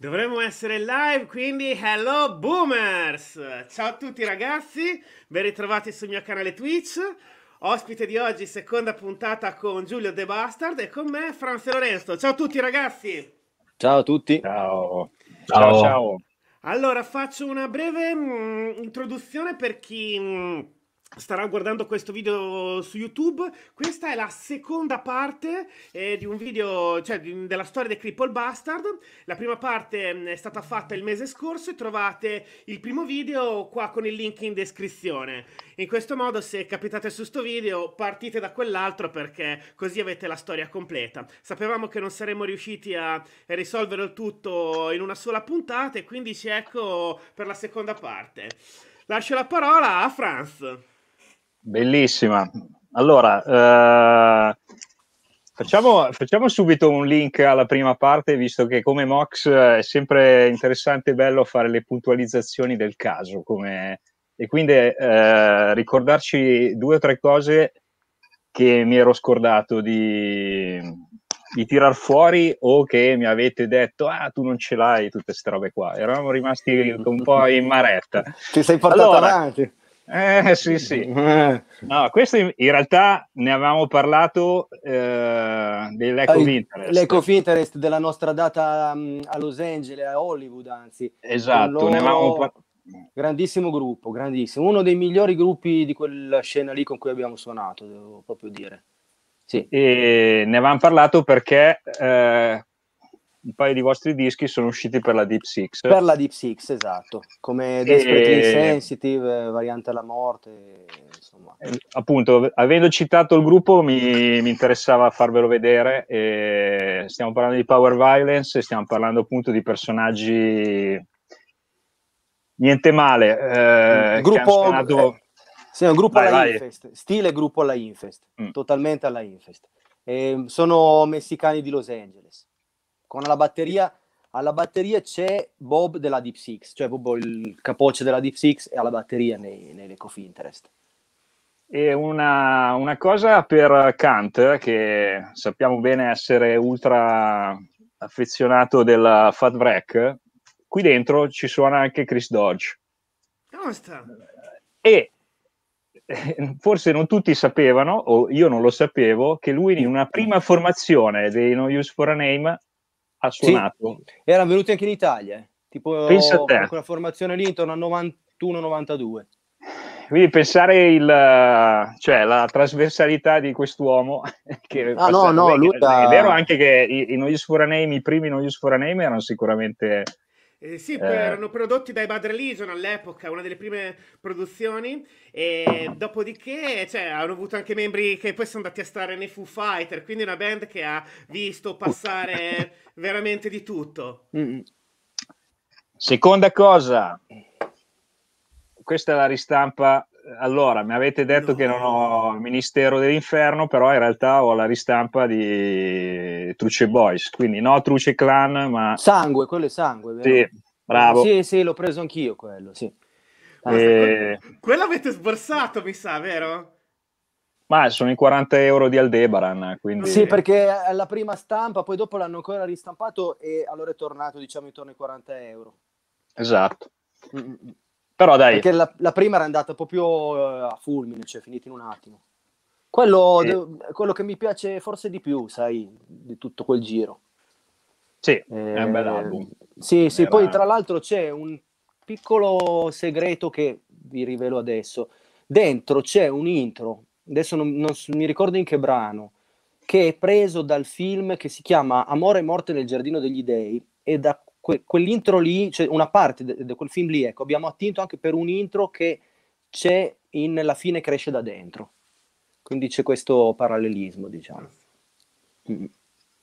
Dovremmo essere live, quindi hello boomers! Ciao a tutti ragazzi, ben ritrovati sul mio canale Twitch. Ospite di oggi, seconda puntata con Giulio De Bastard e con me Franz e Lorenzo. Ciao a tutti ragazzi! Ciao a tutti! Ciao! Ciao! Ciao. Allora, faccio una breve introduzione per chi starà guardando questo video su YouTube. Questa è la seconda parte di un video, cioè della storia dei Cripple Bastard. La prima parte è stata fatta il mese scorso e trovate il primo video qua con il link in descrizione. In questo modo, se capitate su sto video, partite da quell'altro, perché così avete la storia completa. Sapevamo che non saremmo riusciti a risolvere il tutto in una sola puntata e quindi ci ecco per la seconda parte. Lascio la parola a Franz. Bellissima. Allora, facciamo subito un link alla prima parte, visto che come Mox è sempre interessante e bello fare le puntualizzazioni del caso, come... e quindi ricordarci due o tre cose che mi ero scordato di tirar fuori, o che mi avete detto ah tu non ce l'hai, tutte queste robe qua. Eravamo rimasti un po' in maretta. Ti sei portato avanti. Sì, sì. No, questo in realtà ne avevamo parlato dell'eco-interest della nostra data a Los Angeles, a Hollywood anzi. Esatto, ne avevamo parlato. Grandissimo gruppo, grandissimo. Uno dei migliori gruppi di quella scena lì con cui abbiamo suonato, devo proprio dire. Sì. E ne avevamo parlato perché un paio di vostri dischi sono usciti per la Deep Six. Per la Deep Six, esatto, come Desperately Insensitive, Variante alla Morte, insomma. Appunto, avendo citato il gruppo, mi interessava farvelo vedere. E stiamo parlando di Power Violence e stiamo parlando appunto di personaggi niente male. Sì, è un gruppo alla Infest, stile gruppo alla Infest, totalmente alla Infest. Sono messicani di Los Angeles. Con la batteria, alla batteria c'è Bob della Deep Six, cioè Bob il capoccia della Deep Six, e alla batteria nell'Eco Interest. E una cosa per Kant, che sappiamo bene essere ultra affezionato della Fat Wreck, qui dentro ci suona anche Chris Dodge. E forse non tutti sapevano, o io non lo sapevo, che lui in una prima formazione dei No Use For A Name ha suonato. Sì, erano venuti anche in Italia, tipo pensa te, quella formazione lì intorno al 91-92. Quindi pensare cioè, la trasversalità di quest'uomo. Ah no, no, lui è vero anche che i No Use For A Name, i primi No Use For A Name erano sicuramente... sì, erano prodotti dai Bad Religion all'epoca, una delle prime produzioni, e dopodiché cioè, hanno avuto anche membri che poi sono andati a stare nei Foo Fighters, quindi una band che ha visto passare veramente di tutto. Seconda cosa, questa è la ristampa. Allora, mi avete detto che non ho il Ministero dell'Inferno, però in realtà ho la ristampa di Truce Boys, quindi no Truce Klan, ma... Sangue, quello è Sangue, vero? Sì, bravo. Sì, sì, l'ho preso anch'io quello, sì. Quello avete sborsato, mi sa, vero? Ma sono i 40 euro di Aldebaran, quindi... Sì, perché alla prima stampa, poi dopo l'hanno ancora ristampato e allora è tornato, diciamo, intorno ai 40 euro. Esatto. Però dai. Perché la prima era andata proprio a fulmine, cioè finita in un attimo. Quello che mi piace forse di più, sai, di tutto quel giro. Sì, è un bel album. Sì, sì, poi tra l'altro c'è un piccolo segreto che vi rivelo adesso. Dentro c'è un intro, adesso non mi ricordo in che brano, che è preso dal film che si chiama Amore e morte nel giardino degli dei, e da quell'intro lì, cioè una parte di quel film lì, ecco, abbiamo attinto anche per un intro che c'è in La fine cresce da dentro, quindi c'è questo parallelismo, diciamo.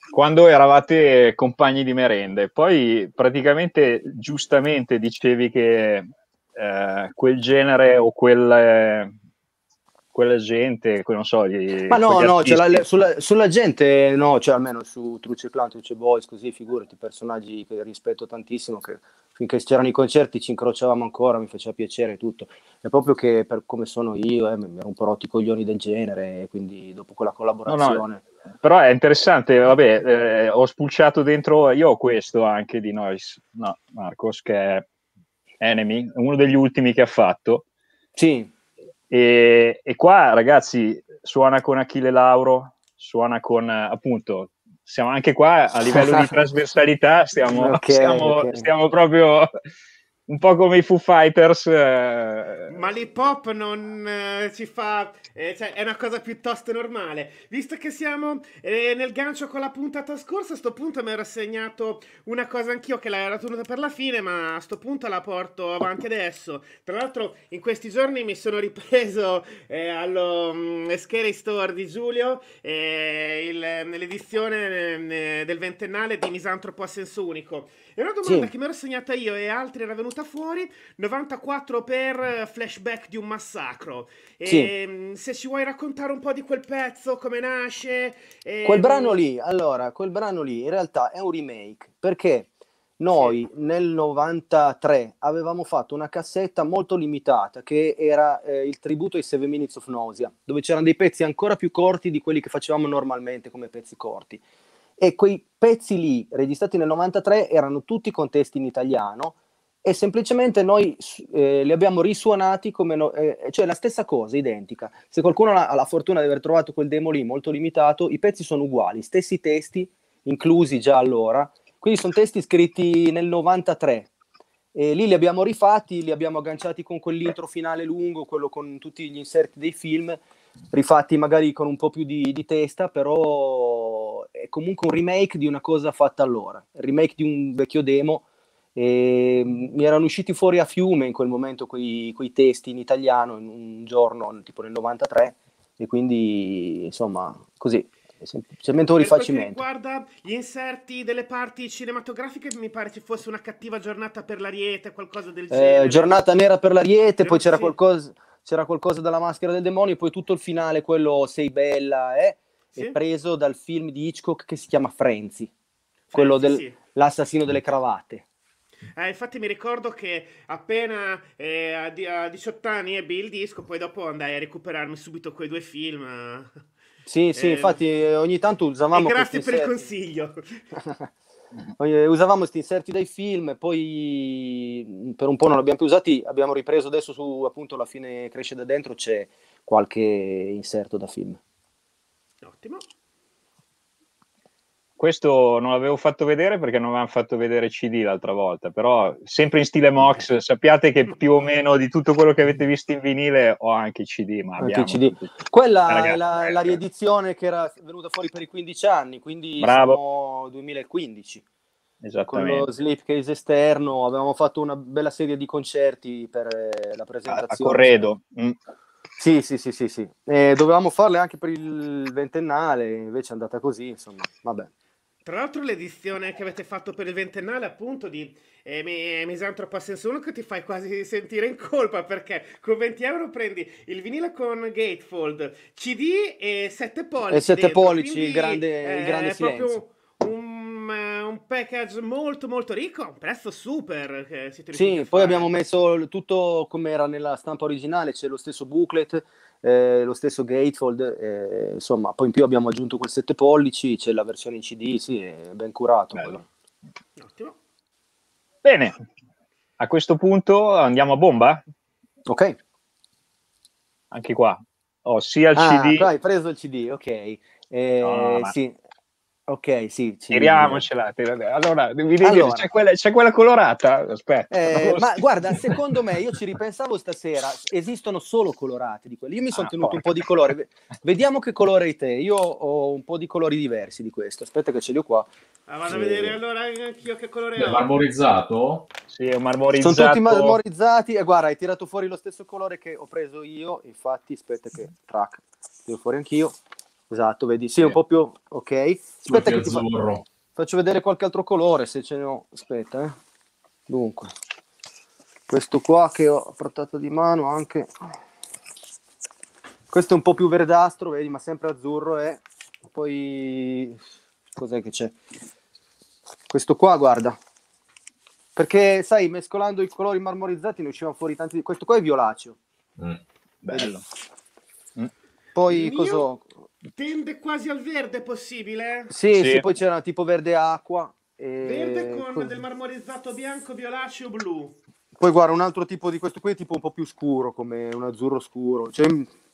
Quando eravate compagni di merende, poi praticamente giustamente dicevi che quel genere o quella gente, non so... Ma no, no, cioè sulla gente, no, cioè almeno su Truce Clan, Truce Boys, così, figurati, personaggi che rispetto tantissimo, che finché c'erano i concerti ci incrociavamo ancora, mi faceva piacere tutto. È proprio che per come sono io, mi ero un po' rotti i coglioni del genere, quindi dopo quella collaborazione... No, no, però è interessante, vabbè, ho spulciato dentro, io ho questo anche di Noise, no, Marcos, che è Enemy, uno degli ultimi che ha fatto. Sì. E qua, ragazzi, suona con Achille Lauro, suona con, appunto... Siamo anche qua a livello di trasversalità, stiamo proprio un po' come i Foo Fighters. Ma l'hip hop non ci fa, cioè è una cosa piuttosto normale. Visto che siamo nel gancio con la puntata scorsa, a sto punto mi ero segnato una cosa anch'io che era tenuta per la fine, ma a sto punto la porto avanti adesso. Tra l'altro in questi giorni mi sono ripreso allo Scary Store di Giulio, nell'edizione del ventennale di Misantropo a Senso Unico. È una domanda che mi ero segnata io e altri era venuta fuori, 94 per Flashback di un massacro. E se ci vuoi raccontare un po' di quel pezzo, come nasce... Quel brano lì, allora, quel brano lì in realtà è un remake, perché noi nel 93 avevamo fatto una cassetta molto limitata, che era il tributo ai 7 Minutes of Nausea, dove c'erano dei pezzi ancora più corti di quelli che facevamo normalmente come pezzi corti. E quei pezzi lì, registrati nel 93, erano tutti con testi in italiano, e semplicemente noi li abbiamo risuonati come cioè la stessa cosa, identica. Se qualcuno ha la fortuna di aver trovato quel demo lì molto limitato, i pezzi sono uguali, stessi testi, inclusi già allora, quindi sono testi scritti nel 93, e lì li abbiamo rifatti, li abbiamo agganciati con quell'intro finale lungo, quello con tutti gli inserti dei film, rifatti magari con un po' più di testa, però è comunque un remake di una cosa fatta allora, remake di un vecchio demo. E mi erano usciti fuori a fiume in quel momento quei testi in italiano in un giorno, tipo nel 93, e quindi insomma così, semplicemente un rifacimento. Per quel che riguarda gli inserti delle parti cinematografiche, mi pare ci fosse una cattiva giornata per l'Ariete, qualcosa del genere. Giornata nera per l'Ariete, poi c'era qualcosa dalla maschera del demonio, poi tutto il finale, quello Sei bella, è preso dal film di Hitchcock che si chiama Frenzy, quello dell'assassino delle cravatte. Infatti mi ricordo che appena a 18 anni ebbi il disco, poi dopo andai a recuperarmi subito quei due film. Sì, infatti ogni tanto usavamo... Grazie per il consiglio. Usavamo questi inserti dai film, poi per un po' non li abbiamo più usati, abbiamo ripreso adesso su appunto La fine cresce da dentro, c'è qualche inserto da film. Ottimo. Questo non l'avevo fatto vedere perché non avevamo fatto vedere CD l'altra volta, però sempre in stile Mox, sappiate che più o meno di tutto quello che avete visto in vinile ho anche i CD, ma anche abbiamo... CD. Quella è la riedizione che era venuta fuori per i 15 anni, quindi siamo 2015. Esattamente. Con lo slipcase esterno avevamo fatto una bella serie di concerti per la presentazione. A Corredo. Mm. Sì. Dovevamo farle anche per il ventennale, invece è andata così, insomma, vabbè. Tra l'altro l'edizione che avete fatto per il ventennale appunto di Misantropo a Senso Unico ti fai quasi sentire in colpa, perché con 20 euro prendi il vinile con Gatefold, CD e 7 pollici. E 7 pollici, quindi, il grande silenzio. Proprio un package molto molto ricco, un prezzo super che siete riusciti a fare. Poi abbiamo messo tutto come era nella stampa originale, c'è lo stesso booklet, lo stesso gatefold, insomma, poi in più abbiamo aggiunto quel 7 pollici, c'è la versione in CD, sì, è ben curato. Ottimo. Bene, a questo punto andiamo a bomba? Ok. Anche qua ho sia il CD... Ah, hai preso il CD, ok. No, ma... Sì. Ok, sì. Tiriamocela. Allora, c'è quella colorata. Aspetta. Ma guarda, secondo me, io ci ripensavo stasera, esistono solo colorati di quelli. Io mi sono tenuto un po' di colore. Vediamo che colore hai te. Io ho un po' di colori diversi di questo. Aspetta che ce li ho qua. Vado a vedere allora anch'io che colore ho. Marmorizzato? Sì, è un marmorizzato. Sono tutti marmorizzati. E guarda, hai tirato fuori lo stesso colore che ho preso io. Infatti, aspetta che track. Tiro fuori anch'io. Esatto, vedi, sì, un po' più, ok, aspetta che ti faccio vedere qualche altro colore, se ce ne ho, aspetta, dunque, questo qua che ho portato di mano anche, questo è un po' più verdastro, vedi, ma sempre azzurro, poi, cos'è che c'è, questo qua, guarda, Perché, sai, mescolando i colori marmorizzati ne uscivano fuori tanti. Questo qua è violaceo. Bello. Poi cosa? Tende quasi al verde, possibile? Sì, poi c'era tipo verde acqua. Verde con del marmorizzato bianco, violaceo, blu. Poi guarda, un altro tipo di questo qui è tipo un po' più scuro, come un azzurro scuro. Cioè,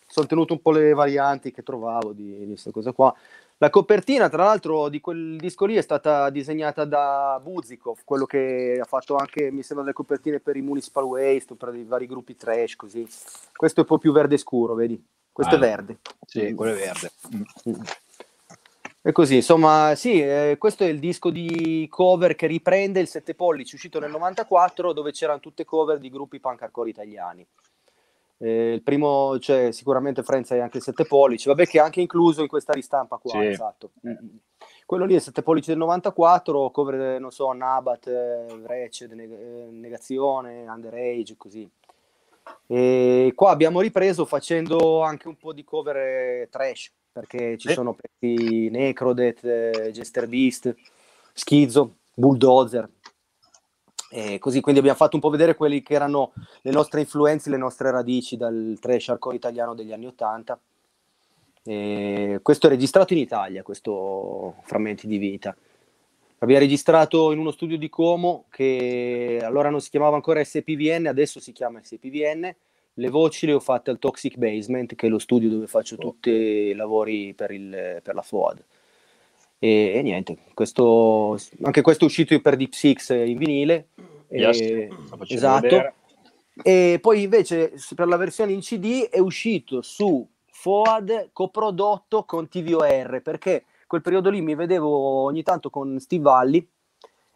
sono tenuto un po' le varianti che trovavo di questa cosa qua. La copertina, tra l'altro, di quel disco lì è stata disegnata da Buzikov, quello che ha fatto anche, mi sembra, le copertine per i Municipal Waste, per i vari gruppi trash, così. Questo è un po' più verde scuro, vedi? Questo è verde. Sì, quello è verde. E così, insomma, sì, questo è il disco di cover che riprende il 7 pollici, uscito nel 94, dove c'erano tutte cover di gruppi punk hardcore italiani. Il primo, cioè, sicuramente Franz è anche il 7 pollici, vabbè, che è anche incluso in questa ristampa qua, sì. Esatto. Quello lì è il 7 pollici del 94, cover, non so, Nabat, Wretched, Negazione, Underage, così. E qua abbiamo ripreso facendo anche un po' di cover trash, perché ci sono pezzi Necrodet, Jester Beast, Schizzo, Bulldozer. E così, quindi abbiamo fatto un po' vedere quelli che erano le nostre influenze, le nostre radici dal trash hardcore italiano degli anni 80. Questo è registrato in Italia, questo Frammenti di vita. L'abbiamo registrato in uno studio di Como che allora non si chiamava ancora SPVN, adesso si chiama SPVN. Le voci le ho fatte al Toxic Basement, che è lo studio dove faccio tutti i lavori per la FOAD. E niente, questo, anche questo è uscito per Deep Six in vinile, esatto, vedere. E poi invece per la versione in CD è uscito su FOAD coprodotto con TVOR, perché quel periodo lì mi vedevo ogni tanto con Steve Valli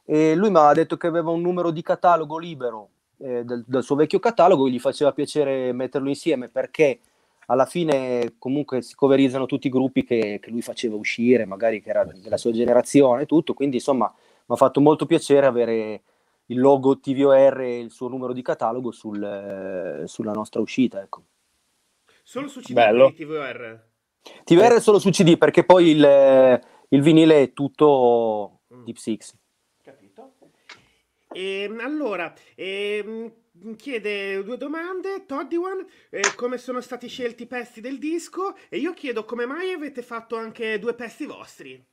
e lui mi ha detto che aveva un numero di catalogo libero del suo vecchio catalogo, gli faceva piacere metterlo insieme, perché alla fine comunque si coverizzano tutti i gruppi che lui faceva uscire, magari che era della sua generazione e tutto, quindi insomma mi ha fatto molto piacere avere il logo TVOR e il suo numero di catalogo sulla nostra uscita, ecco. Solo su CD? Bello. TVOR? TVOR è solo su CD, perché poi il vinile è tutto Deep Six. Capito. Allora, chiede due domande, Toddy One, come sono stati scelti i pezzi del disco, e io chiedo come mai avete fatto anche due pezzi vostri.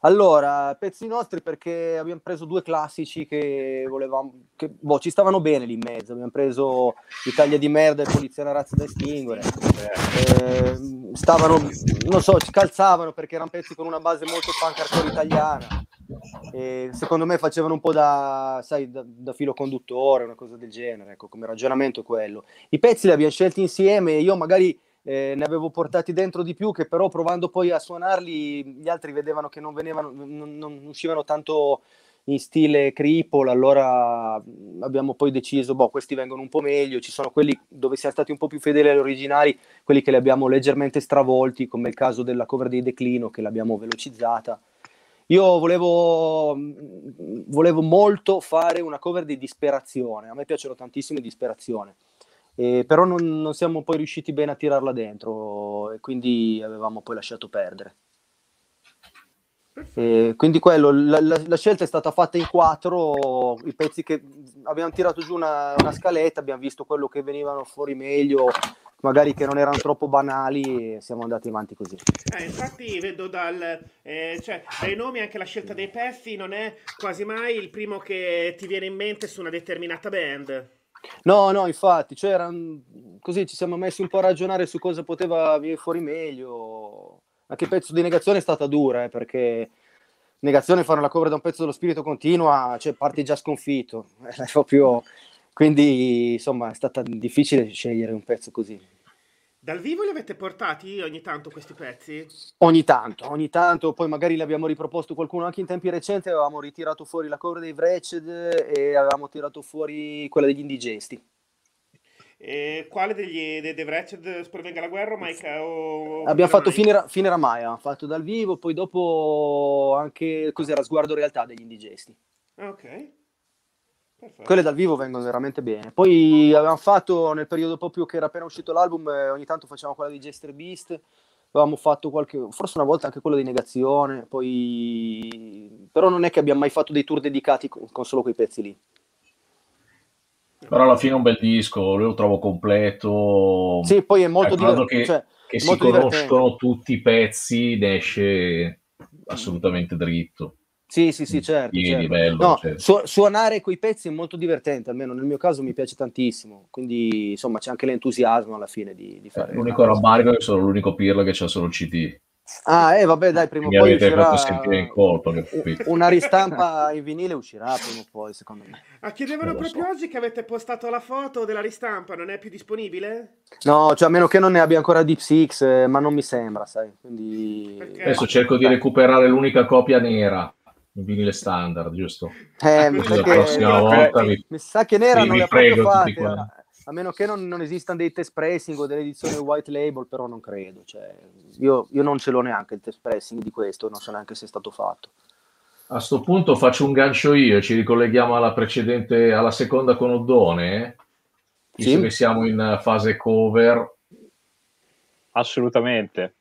Allora, pezzi nostri perché abbiamo preso due classici che volevamo, che boh, ci stavano bene lì in mezzo. Abbiamo preso Italia di merda e Polizia è una razza da estinguere, stavano, non so, ci calzavano perché erano pezzi con una base molto punk hardcore italiana. Secondo me facevano un po' da filo conduttore, una cosa del genere, ecco, come ragionamento quello. I pezzi li abbiamo scelti insieme, io magari ne avevo portati dentro di più, che però provando poi a suonarli gli altri vedevano che non uscivano tanto in stile cripple, allora abbiamo poi deciso, boh, questi vengono un po' meglio, ci sono quelli dove siamo stati un po' più fedeli agli originali, quelli che li abbiamo leggermente stravolti, come il caso della cover di Declino, che l'abbiamo velocizzata. Io volevo molto fare una cover di Disperazione, a me piacciono tantissimo Disperazione, però non siamo poi riusciti bene a tirarla dentro e quindi avevamo poi lasciato perdere. Quindi quello, la scelta è stata fatta in quattro, i pezzi che abbiamo tirato giù una scaletta, abbiamo visto quello che venivano fuori meglio, magari che non erano troppo banali, e siamo andati avanti così. Infatti vedo dai nomi anche la scelta dei pezzi non è quasi mai il primo che ti viene in mente su una determinata band. No, infatti, cioè così ci siamo messi un po' a ragionare su cosa poteva venire fuori meglio. Anche il pezzo di Negazione è stata dura, perché Negazione fare la cover da un pezzo dello Spirito Continua, cioè parti già sconfitto, è proprio... Quindi, insomma, è stata difficile scegliere un pezzo così. Dal vivo li avete portati ogni tanto questi pezzi? Ogni tanto. Poi magari li abbiamo riproposto qualcuno anche in tempi recenti. Avevamo ritirato fuori la cover dei Wretched e avevamo tirato fuori quella degli Indigesti. E quale dei Wretched sprovenga la guerra? Abbiamo fatto Fine Ramaya, fatto dal vivo. Poi dopo anche cos'era Sguardo Realtà degli Indigesti. Ok. Quelle dal vivo vengono veramente bene. Poi avevamo fatto, nel periodo proprio che era appena uscito l'album, ogni tanto facevamo quella di Jester Beast, avevamo fatto qualche, forse una volta anche quello di Negazione, poi però non è che abbiamo mai fatto dei tour dedicati con solo quei pezzi lì. Però alla fine è un bel disco, io lo trovo completo. Sì, poi è molto divertente. Che si conoscono tutti i pezzi ed esce assolutamente dritto. Sì, sì, sì, certo. Certo. Bello, no, certo. Suonare quei pezzi è molto divertente, almeno nel mio caso mi piace tantissimo, quindi insomma c'è anche l'entusiasmo alla fine di fare. L'unico rammarico è che sono l'unico pirla che c'ha solo il CD. Ah, vabbè, dai, prima o poi uscirà in corpo, una ristampa in vinile uscirà prima o poi, secondo me. Ah, chiedevano proprio oggi che avete postato la foto della ristampa, non è più disponibile? No, cioè a meno che non ne abbia ancora Deep Six, ma non mi sembra, sai. Quindi... Adesso cerco di recuperare l'unica copia nera. Un vinile standard, giusto? Mi sa che nera non l'ha proprio fatta, a meno che non esistano dei test pressing o delle edizioni white label, però non credo, cioè, io non ce l'ho neanche il test pressing di questo, non so neanche se è stato fatto. A sto punto faccio un gancio io e ci ricolleghiamo alla precedente, alla seconda con Oddone, visto che siamo in fase cover. Assolutamente.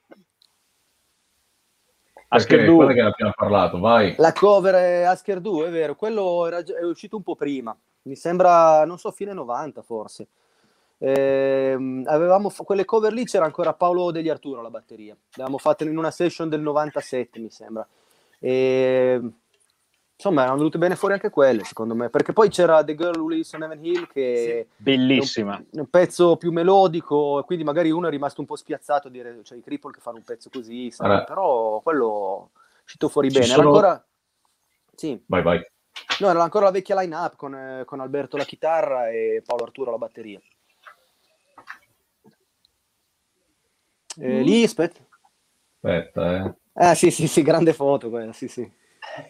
Asker 2. Quella che abbiamo parlato, vai. La cover è Asker 2, è vero, quello è uscito un po' prima, mi sembra, non so, fine 90 forse. Avevamo quelle cover lì, c'era ancora Paolo degli Arturo alla batteria, l'avevamo fatta in una session del 97 mi sembra, e insomma erano venute bene fuori anche quelle secondo me, perché poi c'era The Girl Who Lives on Heaven Hill che sì, bellissima, un pezzo più melodico, e quindi magari uno è rimasto un po' spiazzato a dire, cioè i Cripple che fanno un pezzo così, allora, però quello è uscito fuori bene. Sono... era ancora sì, vai vai. No, era ancora la vecchia line-up con Alberto la chitarra e Paolo Arturo la batteria. Lì, aspetta, Ah, sì, sì, sì, grande foto quella, sì, sì.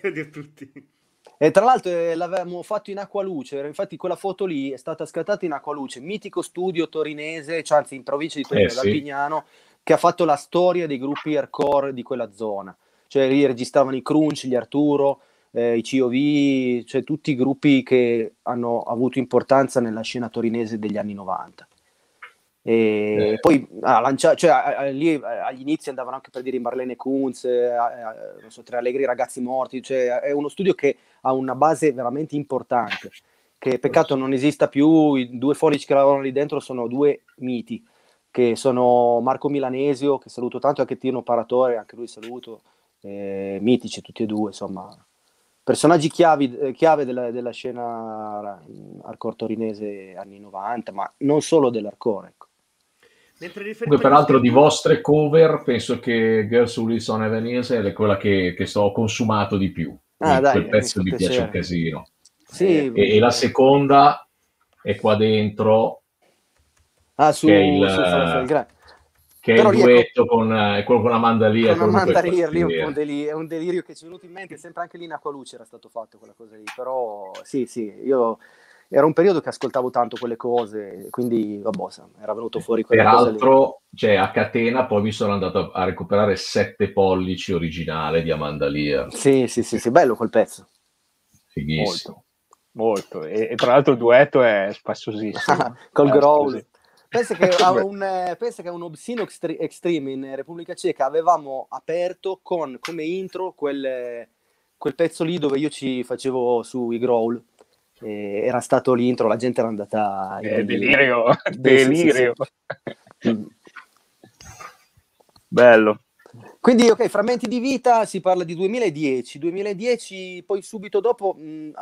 Di tutti. E tra l'altro l'avevamo fatto in Acqualuce, infatti quella foto lì è stata scattata in Acqualuce, mitico studio torinese, cioè anzi in provincia di Torino, Pignano, che ha fatto la storia dei gruppi hardcore di quella zona. Cioè lì registravano i Crunch, gli Arturo... i COV, cioè tutti i gruppi che hanno avuto importanza nella scena torinese degli anni 90. E poi lì agli inizi andavano anche per dire Marlene Kunz, non so, Tre Allegri, Ragazzi Morti, cioè è uno studio che ha una base veramente importante, che peccato non esista più. I due fonici che lavorano lì dentro sono due miti, che sono Marco Milanesio, che saluto tanto, e anche Tino Paratore, anche lui saluto, mitici tutti e due, insomma personaggi chiave della scena hardcore torinese anni 90, ma non solo dell'hardcore, ecco. Comunque, peraltro, di vostre cover penso che Girls Who Lives on Heaven Hill è quella che sto consumato di più. Quel pezzo mi piace un casino. Sì, e la seconda è qua dentro, che però è il duetto quello con la mandalia. Con la mandalia lì è un delirio che ci è venuto in mente, sempre anche lì in Acqualuce era stato fatto quella cosa lì, però sì, sì, io era un periodo che ascoltavo tanto quelle cose, quindi vabbè, era venuto fuori quella cosa lì. Peraltro, cioè, a catena poi mi sono andato a recuperare 7 pollici originale di Amandalia. Sì, sì, sì, sì, bello quel pezzo. Fighissimo. Molto. E tra l'altro il duetto è spassosissimo. Col growl. Pensa che un Obscene Extreme in Repubblica Ceca avevamo aperto con come intro quel pezzo lì dove io ci facevo sui growl, era stato l'intro, la gente era andata delirio. Sì. Bello. Quindi ok, Frammenti di vita, si parla di 2010, poi subito dopo,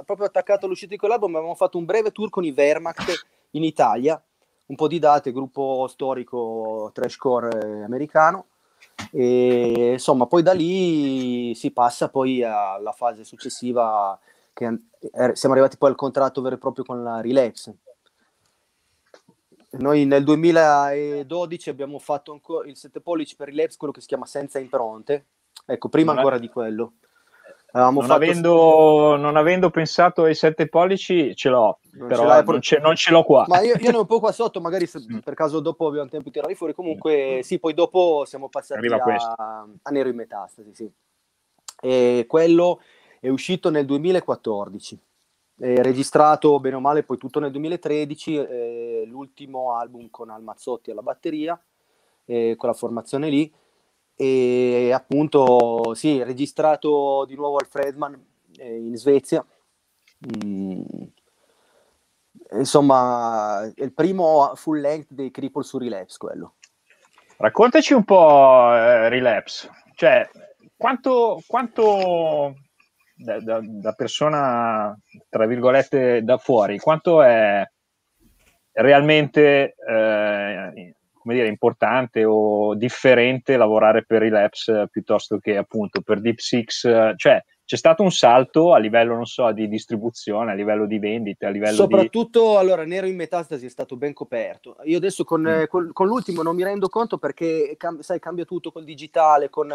proprio attaccato all'uscita di quell'album, avevamo fatto un breve tour con i Wehrmacht in Italia, un po' di date, gruppo storico trashcore americano, e insomma poi da lì si passa poi alla fase successiva, che siamo arrivati poi al contratto vero e proprio con la Relapse. Noi nel 2012 abbiamo fatto ancora il 7 pollici per Relapse, quello che si chiama Senza Impronte, ecco, prima ancora di quello. Non avendo pensato ai 7 pollici, ce l'ho, però non ce l'ho qua. Ma io ne ho un po' qua sotto, magari se per caso dopo abbiamo tempo di tirarli fuori. Comunque sì, poi dopo siamo passati a Nero in Metastasi, sì. E quello è uscito nel 2014, è registrato bene o male poi tutto nel 2013, l'ultimo album con Almazzotti alla batteria, con la formazione lì. e appunto sì, registrato di nuovo al Fredman in Svezia. Insomma, è il primo full length dei Cripple su Relapse, quello. Raccontaci un po' Relapse, cioè quanto da persona, tra virgolette, da fuori, quanto è realmente come dire, importante o differente lavorare per Relapse piuttosto che appunto per Deep Six? Cioè c'è stato un salto a livello, non so, di distribuzione, a livello di vendite, a livello soprattutto di... Allora, Nero in Metastasi è stato ben coperto. Io adesso con l'ultimo non mi rendo conto perché, sai, cambia tutto col digitale, con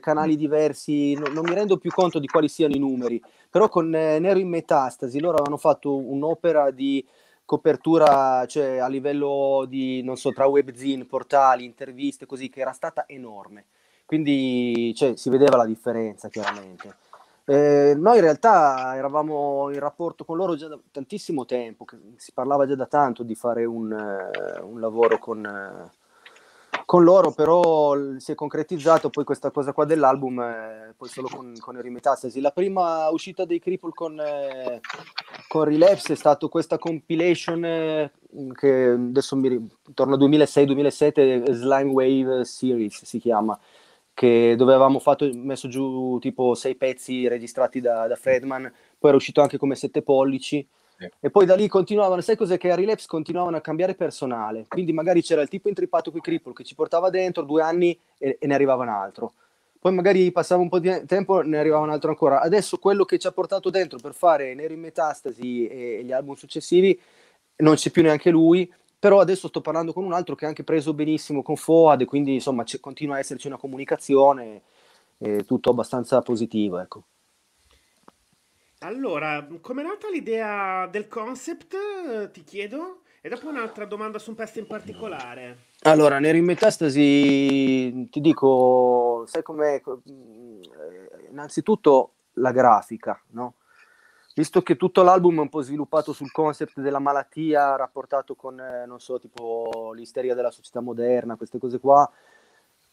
canali diversi, non mi rendo più conto di quali siano i numeri. Però con Nero in Metastasi loro avevano fatto un'opera di copertura, cioè a livello di, non so, tra webzine, portali, interviste, così, che era stata enorme. Quindi, cioè, si vedeva la differenza, chiaramente. Noi in realtà eravamo in rapporto con loro già da tantissimo tempo, che si parlava già da tanto di fare un lavoro con loro, però si è concretizzato poi questa cosa qua dell'album poi solo con Nero in Metastasi. La prima uscita dei Cripple con Relapse è stata questa compilation che adesso intorno a 2006-2007, Slime Wave Series si chiama, che dove avevamo messo giù tipo 6 pezzi registrati da Fredman, poi era uscito anche come 7 pollici. E poi da lì continuavano, sai cos'è, che a Relapse continuavano a cambiare personale, quindi magari c'era il tipo intrippato coi Cripple che ci portava dentro 2 anni e ne arrivava un altro, poi magari passava un po' di tempo, ne arrivava un altro ancora. Adesso quello che ci ha portato dentro per fare Nero in Metastasi e gli album successivi non c'è più neanche lui, però adesso sto parlando con un altro che ha anche preso benissimo con FOAD, quindi insomma continua a esserci una comunicazione, tutto abbastanza positivo, ecco. Allora, com'è nata l'idea del concept, ti chiedo? E dopo un'altra domanda su un pezzo in particolare. Allora, Nero in Metastasi, ti dico, sai com'è? Innanzitutto la grafica, no? Visto che tutto l'album è un po' sviluppato sul concept della malattia, rapportato con, non so, tipo l'isteria della società moderna, queste cose qua,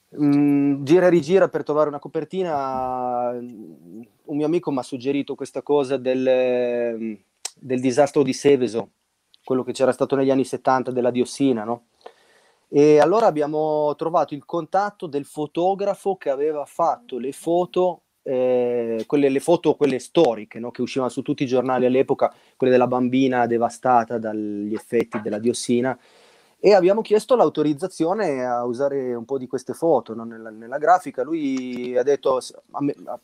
gira e rigira per trovare una copertina. Un mio amico mi ha suggerito questa cosa del disastro di Seveso, quello che c'era stato negli anni 70 della diossina, no? E allora abbiamo trovato il contatto del fotografo che aveva fatto le foto, quelle storiche, no? Che uscivano su tutti i giornali all'epoca, quelle della bambina devastata dagli effetti della diossina. E abbiamo chiesto l'autorizzazione a usare un po' di queste foto, no? nella grafica. Lui ha detto,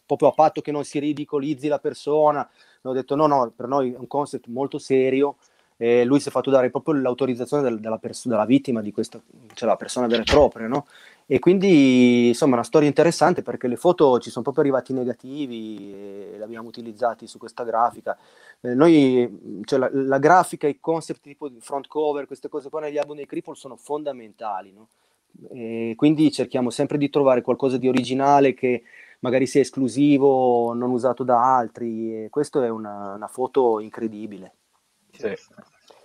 proprio a patto che non si ridicolizzi la persona, ho detto no, per noi è un concept molto serio, e lui si è fatto dare proprio l'autorizzazione della vittima, di questa, cioè la persona vera e propria, no? E quindi insomma una storia interessante, perché le foto ci sono proprio arrivati negativi e le abbiamo utilizzati su questa grafica. Noi, cioè la grafica, i concept tipo di front cover, queste cose qua negli album dei Cripple sono fondamentali, no? E quindi cerchiamo sempre di trovare qualcosa di originale che magari sia esclusivo, non usato da altri, e questa è una foto incredibile. Sì,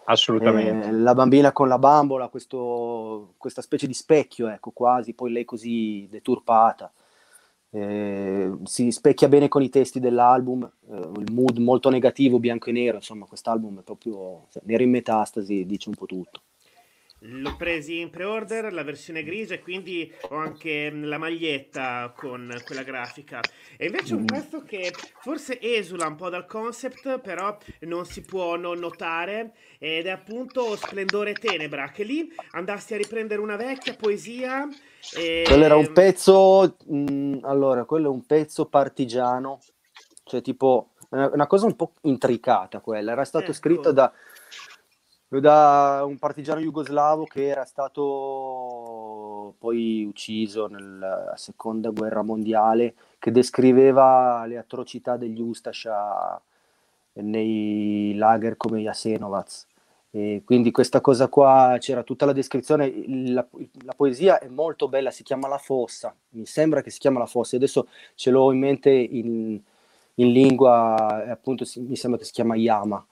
assolutamente. La bambina con la bambola, questa specie di specchio, ecco, quasi, poi lei così deturpata, si specchia bene con i testi dell'album, il mood molto negativo, bianco e nero, insomma quest'album è proprio, Nero in Metastasi dice un po' tutto. L'ho presi in pre-order, la versione grigia, e quindi ho anche la maglietta con quella grafica. E invece un pezzo che forse esula un po' dal concept, però non si può non notare, ed è appunto Splendore Tenebra, che lì andassi a riprendere una vecchia poesia. Quello era un pezzo, allora, quello è un pezzo partigiano, cioè tipo una cosa un po' intricata quella, era stato scritto da un partigiano jugoslavo che era stato poi ucciso nella seconda guerra mondiale, che descriveva le atrocità degli Ustascia nei lager come Jasenovac, e quindi questa cosa qua c'era tutta la descrizione. La poesia è molto bella, si chiama La Fossa, mi sembra che si chiama La Fossa, adesso ce l'ho in mente in lingua, appunto mi sembra che si chiama Yama.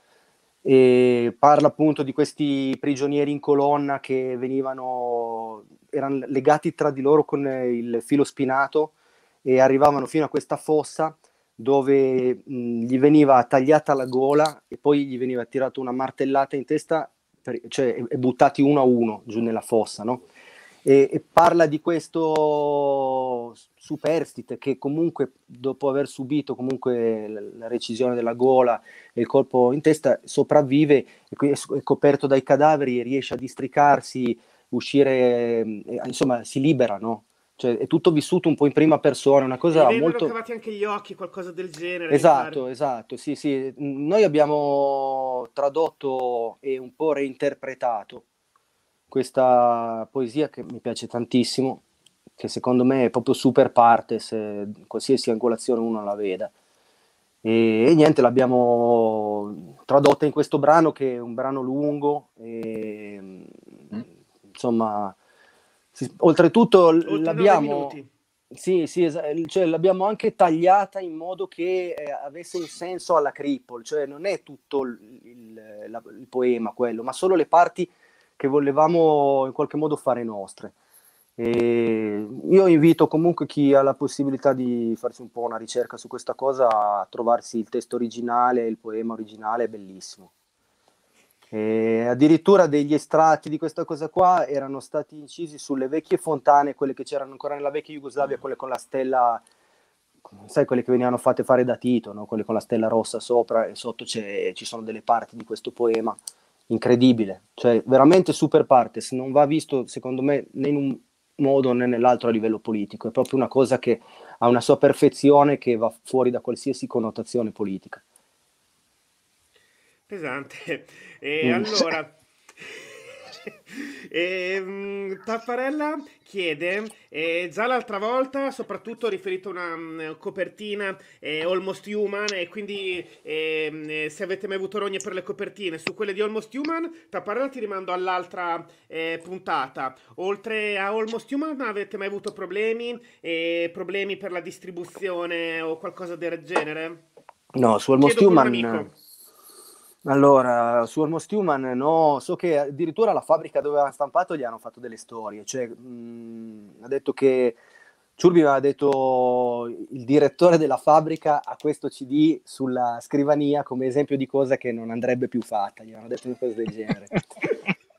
e parla appunto di questi prigionieri in colonna che erano legati tra di loro con il filo spinato e arrivavano fino a questa fossa dove gli veniva tagliata la gola e poi gli veniva tirata una martellata in testa, cioè buttati uno a uno giù nella fossa, no? E parla di questo superstite che comunque dopo aver subito comunque la recisione della gola e il colpo in testa sopravvive, è coperto dai cadaveri e riesce a districarsi, uscire, insomma si libera, no? Cioè è tutto vissuto un po' in prima persona, una cosa molto... Vengono cavati anche gli occhi, qualcosa del genere. Esatto, esatto, sì, sì. Noi abbiamo tradotto e un po' reinterpretato questa poesia che mi piace tantissimo, che secondo me è proprio super partes, qualsiasi angolazione uno la veda, e niente, l'abbiamo tradotta in questo brano, che è un brano lungo e, insomma, oltretutto l'abbiamo, sì, sì, cioè, l'abbiamo anche tagliata in modo che avesse un senso alla Cripple, cioè non è tutto il poema quello, ma solo le parti che volevamo in qualche modo fare nostre. E io invito comunque chi ha la possibilità di farsi un po' una ricerca su questa cosa a trovarsi il testo originale, il poema originale è bellissimo. E addirittura degli estratti di questa cosa qua erano stati incisi sulle vecchie fontane, quelle che c'erano ancora nella vecchia Jugoslavia, quelle con la stella, sai, quelle che venivano fatte fare da Tito, no? Quelle con la stella rossa sopra e sotto ci sono delle parti di questo poema incredibile, cioè veramente super partes, non va visto secondo me né in un modo né nell'altro a livello politico, è proprio una cosa che ha una sua perfezione che va fuori da qualsiasi connotazione politica. Pesante. E allora Taffarella chiede, già l'altra volta soprattutto riferito a una copertina Almost Human, e quindi se avete mai avuto rogne per le copertine, su quelle di Almost Human, Taffarella, ti rimando all'altra puntata. Oltre a Almost Human avete mai avuto problemi per la distribuzione o qualcosa del genere? No, su Almost Human... Allora, su Almost Human no, so che addirittura la fabbrica dove avevano stampato gli hanno fatto delle storie, cioè ha detto che Ciurbi aveva detto il direttore della fabbrica ha questo CD sulla scrivania come esempio di cosa che non andrebbe più fatta, gli hanno detto una cosa del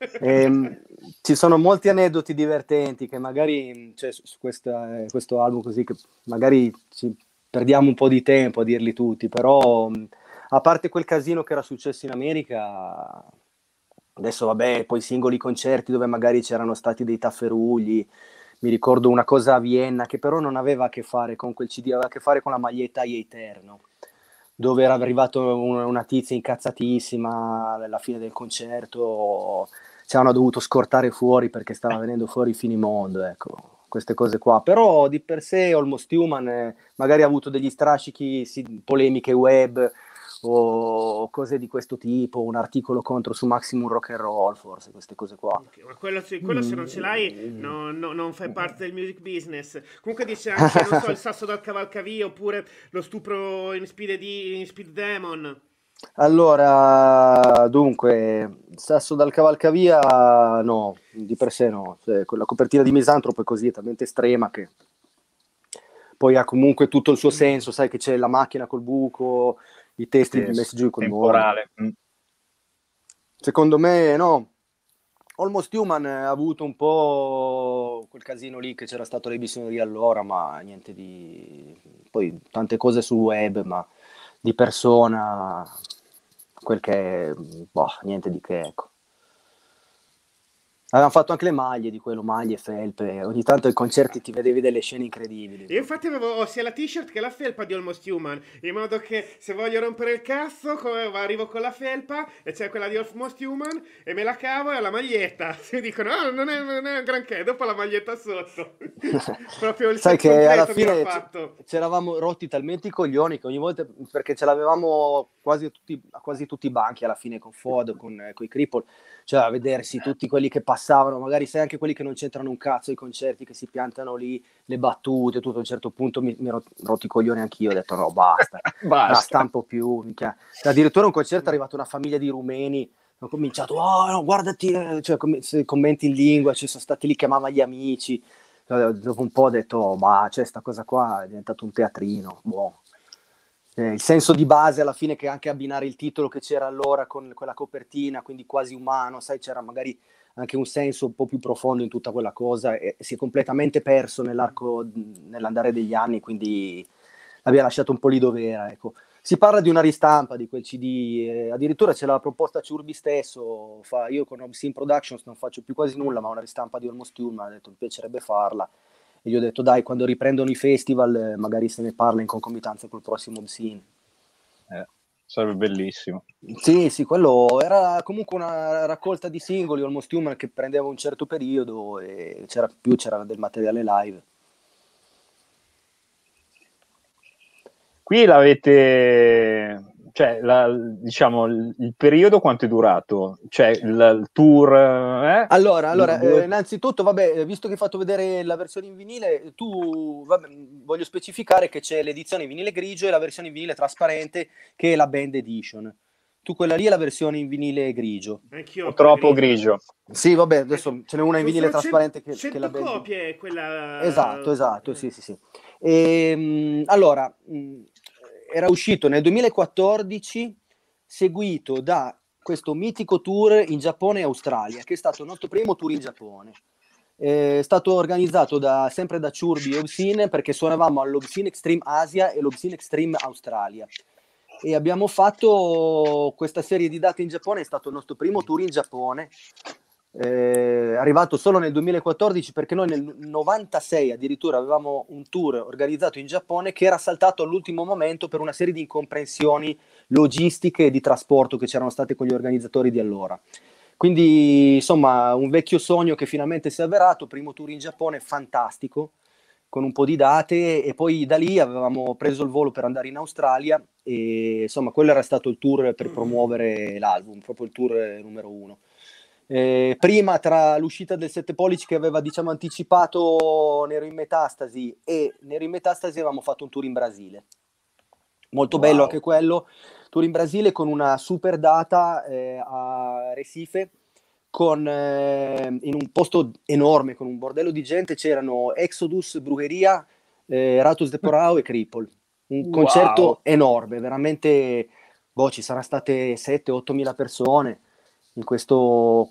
genere. Ci sono molti aneddoti divertenti che magari, cioè, su questo album così, che magari ci perdiamo un po' di tempo a dirli tutti, però... A parte quel casino che era successo in America, adesso vabbè, poi singoli concerti dove magari c'erano stati dei tafferugli, mi ricordo una cosa a Vienna che però non aveva a che fare con quel CD, aveva a che fare con la maglietta Eterno, dove era arrivata una tizia incazzatissima alla fine del concerto, ci hanno dovuto scortare fuori perché stava venendo fuori Finimondo, ecco. Queste cose qua, però di per sé Almost Human magari ha avuto degli strascichi, polemiche web o cose di questo tipo, un articolo contro su Maximum Rock and Roll, forse, queste cose qua. Ma quello se non ce l'hai non fai parte del music business. Comunque dice anche, non so, il sasso dal cavalcavia oppure lo stupro in Speed Demon. Allora, dunque, sasso dal cavalcavia no, di per sé no, cioè, la copertina di Misantropo è così, è talmente estrema che poi ha comunque tutto il suo senso, sai che c'è la macchina col buco, i testi messi giù con morale. Secondo me no, Almost Human ha avuto un po' quel casino lì che c'era stato l'emissioneria allora, ma niente di... poi tante cose sul web, ma di persona quel che è, boh, niente di che, ecco. Avevamo fatto anche le maglie di quello, maglie, felpe, ogni tanto ai concerti ti vedevi delle scene incredibili. Io infatti avevo sia la t-shirt che la felpa di Almost Human, in modo che se voglio rompere il cazzo arrivo con la felpa e c'è quella di Almost Human e me la cavo, e alla maglietta mi dicono oh, non è granché, dopo la maglietta sotto. Proprio il, sai che alla fine c'eravamo rotti talmente i coglioni che ogni volta, perché ce l'avevamo quasi tutti i banchi alla fine con FOAD, con i Cripple, cioè a vedersi tutti quelli che passavano passavano, magari sai anche quelli che non c'entrano un cazzo i concerti, che si piantano lì le battute, tutto. A un certo punto mi ero rotto i coglioni anch'io, ho detto no, basta, non la stampo più. Minchia. Addirittura un concerto è arrivata una famiglia di rumeni, ho cominciato, oh no, guardati, cioè, commenti in lingua, ci sono stati lì, chiamava gli amici. Dopo un po' ho detto, oh, ma cioè, sta cosa qua è diventato un teatrino, boh. Il senso di base alla fine, che anche abbinare il titolo che c'era allora con quella copertina, quindi quasi umano, sai, c'era magari anche un senso un po' più profondo in tutta quella cosa, e si è completamente perso nell'arco, nell'andare degli anni, quindi l'abbiamo lasciato un po' lì dove era, ecco. Si parla di una ristampa di quel CD, addirittura c'è la proposta Ciurbi stesso, io con Obscene Productions non faccio più quasi nulla, ma una ristampa di Almost Human, ha detto mi piacerebbe farla. E gli ho detto dai, quando riprendono i festival magari se ne parla in concomitanza col prossimo Obscene. Sarebbe bellissimo. Sì, quello era comunque una raccolta di singoli Almost Human che prendeva un certo periodo e c'era del materiale live. Qui l'avete, cioè diciamo il periodo quanto è durato? Cioè il tour? Allora, innanzitutto, vabbè, visto che hai fatto vedere la versione in vinile, voglio specificare che c'è l'edizione in vinile grigio e la versione in vinile trasparente, che è la Band Edition. Tu quella lì è la versione in vinile grigio. Anch'io. Purtroppo grigio. Sì, vabbè, adesso ce n'è una in vinile trasparente che è la Band. 100 copie quella... Esatto, sì. E, allora... era uscito nel 2014, seguito da questo mitico tour in Giappone e Australia, che è stato il nostro primo tour in Giappone. È stato organizzato sempre da Ciurbi e Obscene, perché suonavamo all'Obscene Extreme Asia e l'Obscene Extreme Australia. E abbiamo fatto questa serie di date in Giappone, è stato il nostro primo tour in Giappone, arrivato solo nel 2014, perché noi nel 96 addirittura avevamo un tour organizzato in Giappone che era saltato all'ultimo momento per una serie di incomprensioni logistiche e di trasporto che c'erano state con gli organizzatori di allora. Quindi insomma un vecchio sogno che finalmente si è avverato, primo tour in Giappone fantastico, con un po' di date, e poi da lì avevamo preso il volo per andare in Australia e insomma quello era stato il tour per promuovere l'album, proprio il tour numero 1. Prima, tra l'uscita del 7 pollici che aveva diciamo anticipato Nero in Metastasi e Nero in Metastasi, avevamo fatto un tour in Brasile, molto bello anche quello, tour in Brasile con una super data a Recife, in un posto enorme con un bordello di gente, c'erano Exodus, Brujeria, Ratus de Porão e Cripple, un concerto enorme, veramente ci saranno state 7-8 mila persone in questa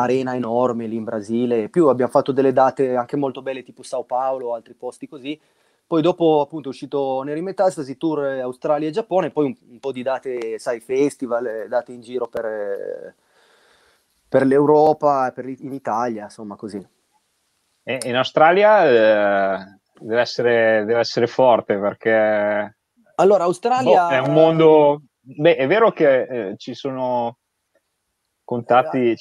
arena enorme lì in Brasile. Più abbiamo fatto delle date anche molto belle tipo Sao Paolo, altri posti così. Poi dopo appunto è uscito Nero in Metastasi, tour Australia e Giappone, poi un po' di date, sai, festival, date in giro per l'Europa, in Italia, insomma così. E in Australia deve essere forte, perché... Allora, Australia... è un mondo... Beh, è vero che ci sono... contatti,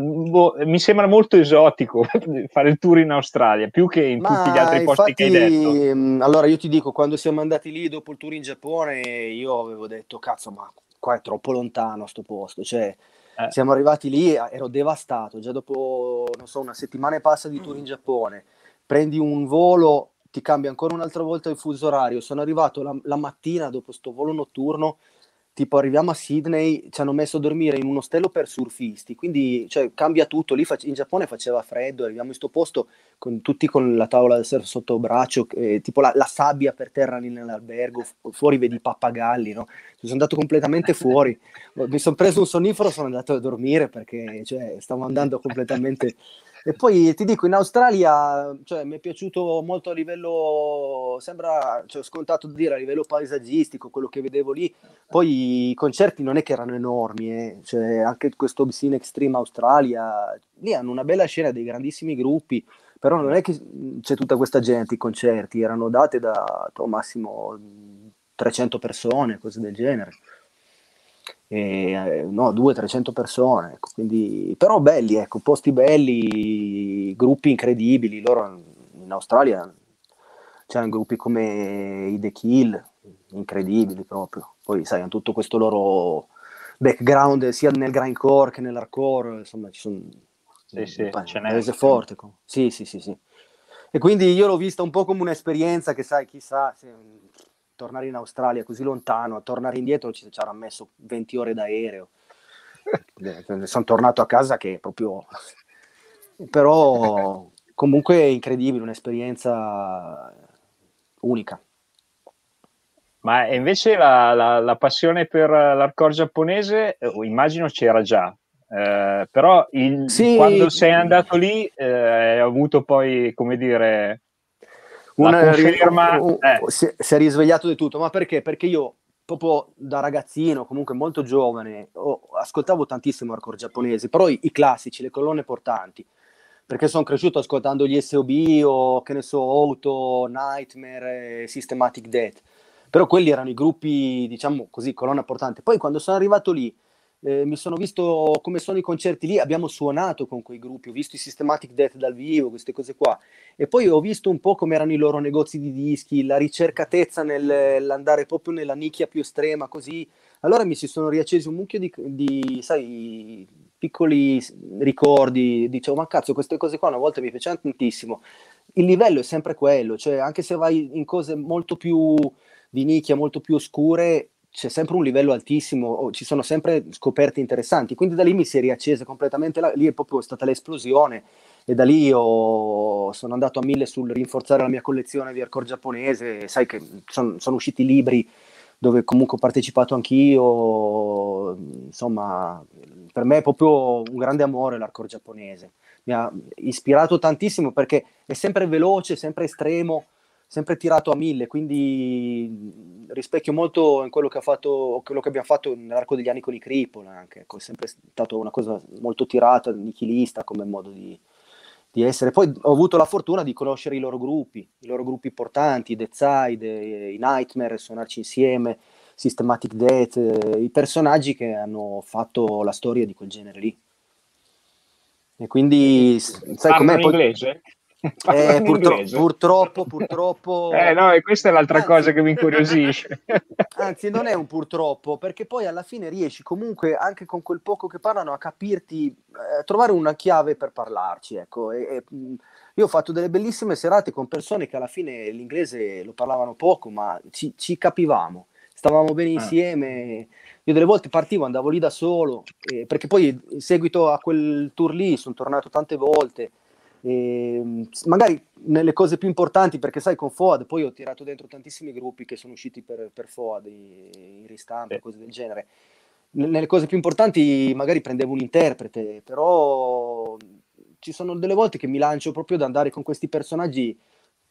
mi sembra molto esotico fare il tour in Australia, più che in tutti gli altri posti che hai detto. Allora io ti dico, quando siamo andati lì dopo il tour in Giappone, io avevo detto, cazzo, ma qua è troppo lontano sto posto, Siamo arrivati lì, ero devastato, già dopo, non so, una settimana e passa di tour in Giappone, prendi un volo, ti cambia ancora un'altra volta il fuso orario, sono arrivato la mattina dopo sto volo notturno, tipo arriviamo a Sydney, ci hanno messo a dormire in un ostello per surfisti, quindi cambia tutto, lì in Giappone faceva freddo, arriviamo in sto posto tutti con la tavola del surf sotto braccio, tipo la sabbia per terra lì nell'albergo, fuori vedi i pappagalli, no? Sono andato completamente fuori, mi sono preso un sonnifero, sono andato a dormire perché stavo andando completamente... E poi ti dico, in Australia mi è piaciuto molto a livello, sembra scontato da dire, a livello paesaggistico, quello che vedevo lì. Poi i concerti non è che erano enormi, anche questo Obscene Extreme Australia, lì hanno una bella scena, dei grandissimi gruppi, però non è che c'è tutta questa gente, i concerti erano date da massimo 300 persone, cose del genere. 200-300 persone, ecco, quindi, però belli, ecco, posti belli, gruppi incredibili. Loro in Australia c'erano gruppi come i The Kill, incredibili proprio, poi sai, hanno tutto questo loro background sia nel grindcore che nell'hardcore, insomma ci sono Sì, sì, ce n'è. Rese forte. Sì, sì, sì, sì. E quindi io l'ho vista un po' come un'esperienza che, sai, chissà, se tornare in Australia così lontano, tornare indietro ci ci hanno messo 20 ore d'aereo. Sono tornato a casa che proprio... Però comunque è incredibile, un'esperienza unica. Ma invece la passione per l'hardcore giapponese, immagino c'era già, però sì, quando sei andato lì hai avuto poi, come dire, una conferma... Si è risvegliato di tutto, ma perché? Perché io proprio da ragazzino, comunque molto giovane, ascoltavo tantissimo hardcore giapponese, però i classici, le colonne portanti, perché sono cresciuto ascoltando gli SOB o, che ne so, Auto, Nightmare, Systematic Death. Però quelli erano i gruppi, diciamo così, colonna portante. Poi quando sono arrivato lì, mi sono visto come sono i concerti lì, abbiamo suonato con quei gruppi, ho visto i Systematic Death dal vivo, queste cose qua. E poi ho visto un po' come erano i loro negozi di dischi, la ricercatezza nell'andare proprio nella nicchia più estrema, così. Allora mi si sono riaccesi un mucchio di sai, piccoli ricordi. Dicevo, ma cazzo, queste cose qua una volta mi piacevano tantissimo. Il livello è sempre quello, cioè anche se vai in cose molto più... di nicchia, molto più oscure, c'è sempre un livello altissimo, ci sono sempre scoperte interessanti, quindi da lì mi si è riaccesa completamente, lì è proprio stata l'esplosione, e da lì io sono andato a mille sul rinforzare la mia collezione di hardcore giapponese, sai che sono usciti libri dove comunque ho partecipato anch'io, insomma per me è proprio un grande amore l'hardcore giapponese, mi ha ispirato tantissimo perché è sempre veloce, sempre estremo, sempre tirato a mille, quindi rispecchio molto in quello che ha fatto, quello che abbiamo fatto nell'arco degli anni con i Cripple anche, è sempre stata una cosa molto tirata, nichilista come modo di essere. Poi ho avuto la fortuna di conoscere i loro gruppi importanti, i Dead Side, i Nightmare, suonarci insieme, Systematic Death, i personaggi che hanno fatto la storia di quel genere lì. E quindi sai com'è? In inglese? Purtroppo no, e questa è l'altra cosa che mi incuriosisce. Anzi, non è un purtroppo, perché poi alla fine riesci comunque anche con quel poco che parlano a capirti, a trovare una chiave per parlarci, ecco. Io ho fatto delle bellissime serate con persone che alla fine l'inglese lo parlavano poco, ma ci capivamo, stavamo bene insieme. Io delle volte partivo, andavo lì da solo, perché poi in seguito a quel tour lì sono tornato tante volte. E magari nelle cose più importanti, perché sai, con FOAD poi ho tirato dentro tantissimi gruppi che sono usciti per FOAD in ristampa, cose del genere. Nelle cose più importanti magari prendevo un interprete, però ci sono delle volte che mi lancio proprio ad andare con questi personaggi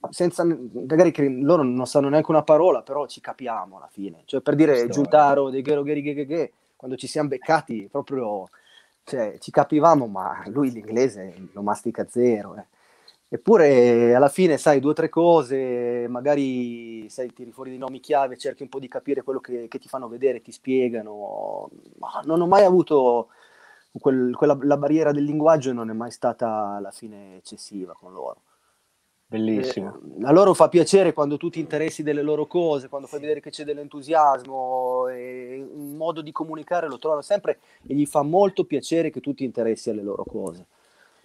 senza, magari che loro non sanno neanche una parola, però ci capiamo alla fine, cioè per dire Giuntaro dei Ghero Gheri Gheghe, quando ci siamo beccati proprio, cioè ci capivamo, ma lui l'inglese lo mastica zero. Eppure alla fine sai due o tre cose, magari sai, tiri fuori dei nomi chiave, cerchi un po' di capire quello che ti fanno vedere, ti spiegano. Ma non ho mai avuto la barriera del linguaggio, non è mai stata alla fine eccessiva con loro. Bellissimo. A loro fa piacere quando tu ti interessi delle loro cose, quando fai vedere che c'è dell'entusiasmo, e un modo di comunicare lo trovano sempre, e gli fa molto piacere che tu ti interessi alle loro cose.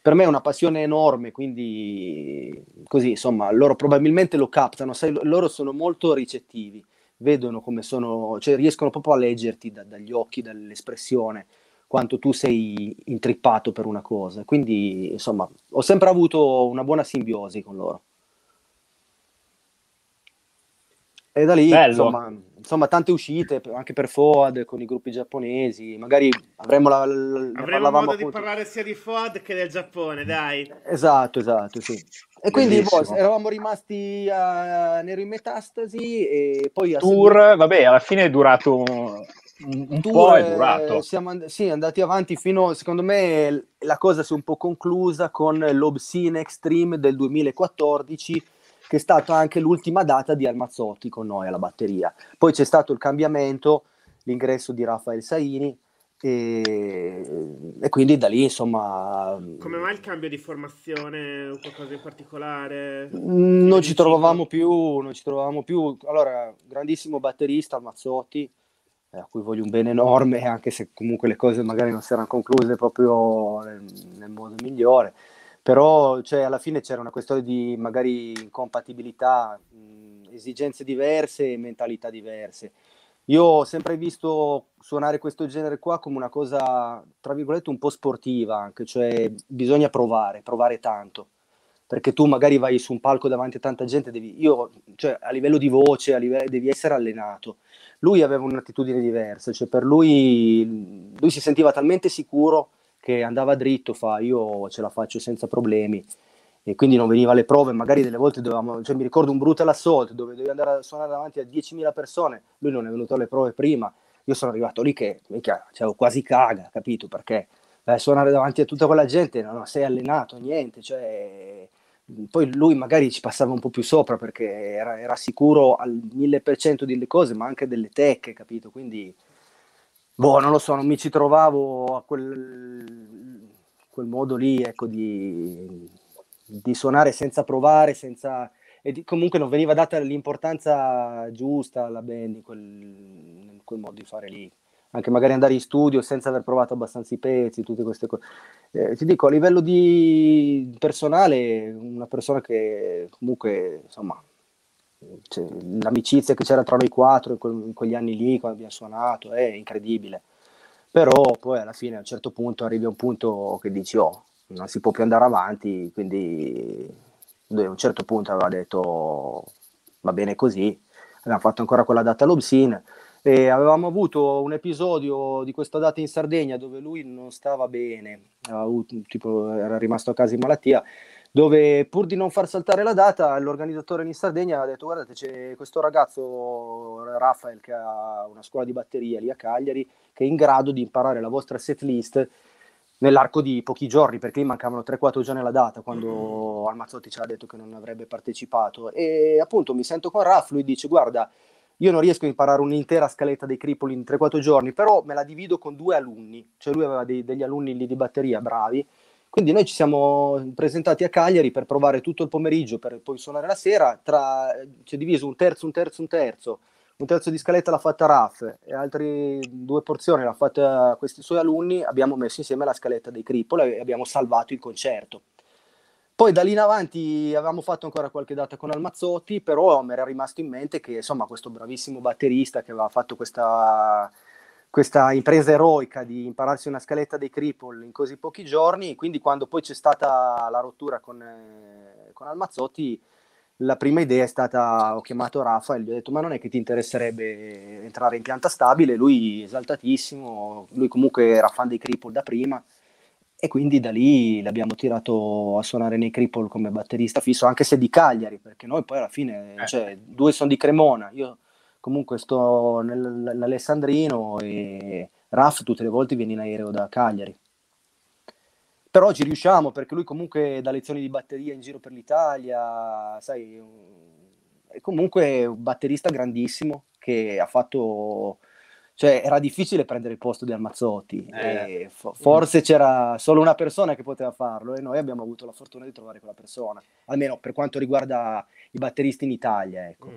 Per me è una passione enorme, quindi così, insomma, loro probabilmente lo captano, sai, loro sono molto ricettivi, vedono come sono, cioè riescono proprio a leggerti dagli occhi, dall'espressione, quanto tu sei intrippato per una cosa, quindi insomma ho sempre avuto una buona simbiosi con loro. E da lì insomma tante uscite anche per FOAD con i gruppi giapponesi, magari avremmo modo di parlare sia di FOAD che del Giappone, dai. Esatto, sì. E quindi poi eravamo rimasti a Nero in Metastasi, e poi a tour, vabbè, alla fine è durato un po', è durato. Siamo andati avanti fino, secondo me la cosa si è un po' conclusa con l'Obscene Extreme del 2014, che è stata anche l'ultima data di Almazzotti con noi alla batteria. Poi c'è stato il cambiamento, l'ingresso di Raffaele Saini, e quindi da lì, insomma... Come mai il cambio di formazione, o qualcosa in particolare? Non ci trovavamo più. Allora, grandissimo batterista Almazzotti, a cui voglio un bene enorme, anche se comunque le cose magari non si erano concluse proprio nel modo migliore, però cioè, alla fine c'era una questione di magari incompatibilità, esigenze diverse e mentalità diverse. Io ho sempre visto suonare questo genere qua come una cosa, tra virgolette, un po' sportiva anche, cioè bisogna provare tanto, perché tu magari vai su un palco davanti a tanta gente, cioè a livello di voce, devi essere allenato. Lui aveva un'attitudine diversa, cioè per lui si sentiva talmente sicuro che andava dritto, io ce la faccio senza problemi, e quindi non veniva alle prove, magari delle volte dovevamo, cioè mi ricordo un Brutal Assault dove dovevi andare a suonare davanti a 10.000 persone, lui non è venuto alle prove prima, io sono arrivato lì che cioè, quasi caga, capito, perché suonare davanti a tutta quella gente, non sei allenato, niente, cioè... Poi lui magari ci passava un po' più sopra perché era sicuro al 1000% delle cose, ma anche delle tecche, capito? Quindi, boh, non lo so, non mi ci trovavo a quel modo lì, ecco, di suonare senza provare, senza... comunque non veniva data l'importanza giusta alla band in quel modo di fare lì. Anche magari andare in studio senza aver provato abbastanza i pezzi, tutte queste cose. Ti dico, a livello di personale, una persona che comunque, insomma, cioè, l'amicizia che c'era tra noi quattro in quegli anni lì, quando abbiamo suonato, è incredibile. Però poi alla fine, a un certo punto, arrivi a un punto che dici, oh, non si può più andare avanti, quindi lui a un certo punto aveva detto, va bene così, abbiamo fatto ancora quella data all'Obscene, e avevamo avuto un episodio di questa data in Sardegna dove lui non stava bene, tipo, era rimasto a casa in malattia, dove pur di non far saltare la data l'organizzatore in Sardegna ha detto, guardate, c'è questo ragazzo Rafael che ha una scuola di batteria lì a Cagliari che è in grado di imparare la vostra set list nell'arco di pochi giorni, perché lì mancavano 3-4 giorni alla data quando Almazzotti ci ha detto che non avrebbe partecipato, e appunto mi sento con Raf, lui dice, guarda, io non riesco a imparare un'intera scaletta dei Cripoli in 3-4 giorni, però me la divido con 2 alunni, cioè lui aveva degli alunni lì di batteria bravi, quindi noi ci siamo presentati a Cagliari per provare tutto il pomeriggio, per poi suonare la sera, c'è diviso un terzo di scaletta l'ha fatta Raf, e altre 2 porzioni l'ha fatta questi suoi alunni, abbiamo messo insieme la scaletta dei Cripoli e abbiamo salvato il concerto. Poi da lì in avanti avevamo fatto ancora qualche data con Almazzotti, però mi era rimasto in mente che, insomma, questo bravissimo batterista che aveva fatto questa impresa eroica di impararsi una scaletta dei Cripple in così pochi giorni, quindi quando poi c'è stata la rottura con Almazzotti, la prima idea è stata, ho chiamato Rafa e gli ho detto, ma non è che ti interesserebbe entrare in pianta stabile? Lui esaltatissimo, lui comunque era fan dei Cripple da prima, e quindi da lì l'abbiamo tirato a suonare nei Cripple come batterista fisso, anche se di Cagliari, perché noi poi alla fine, cioè, 2 sono di Cremona, io comunque sto nell'Alessandrino e Raf tutte le volte viene in aereo da Cagliari. Però ci riusciamo, perché lui comunque dà lezioni di batteria in giro per l'Italia, sai, è comunque un batterista grandissimo che ha fatto... Cioè, era difficile prendere il posto di Almazzotti, e forse c'era solo una persona che poteva farlo, e noi abbiamo avuto la fortuna di trovare quella persona, almeno per quanto riguarda i batteristi in Italia, ecco.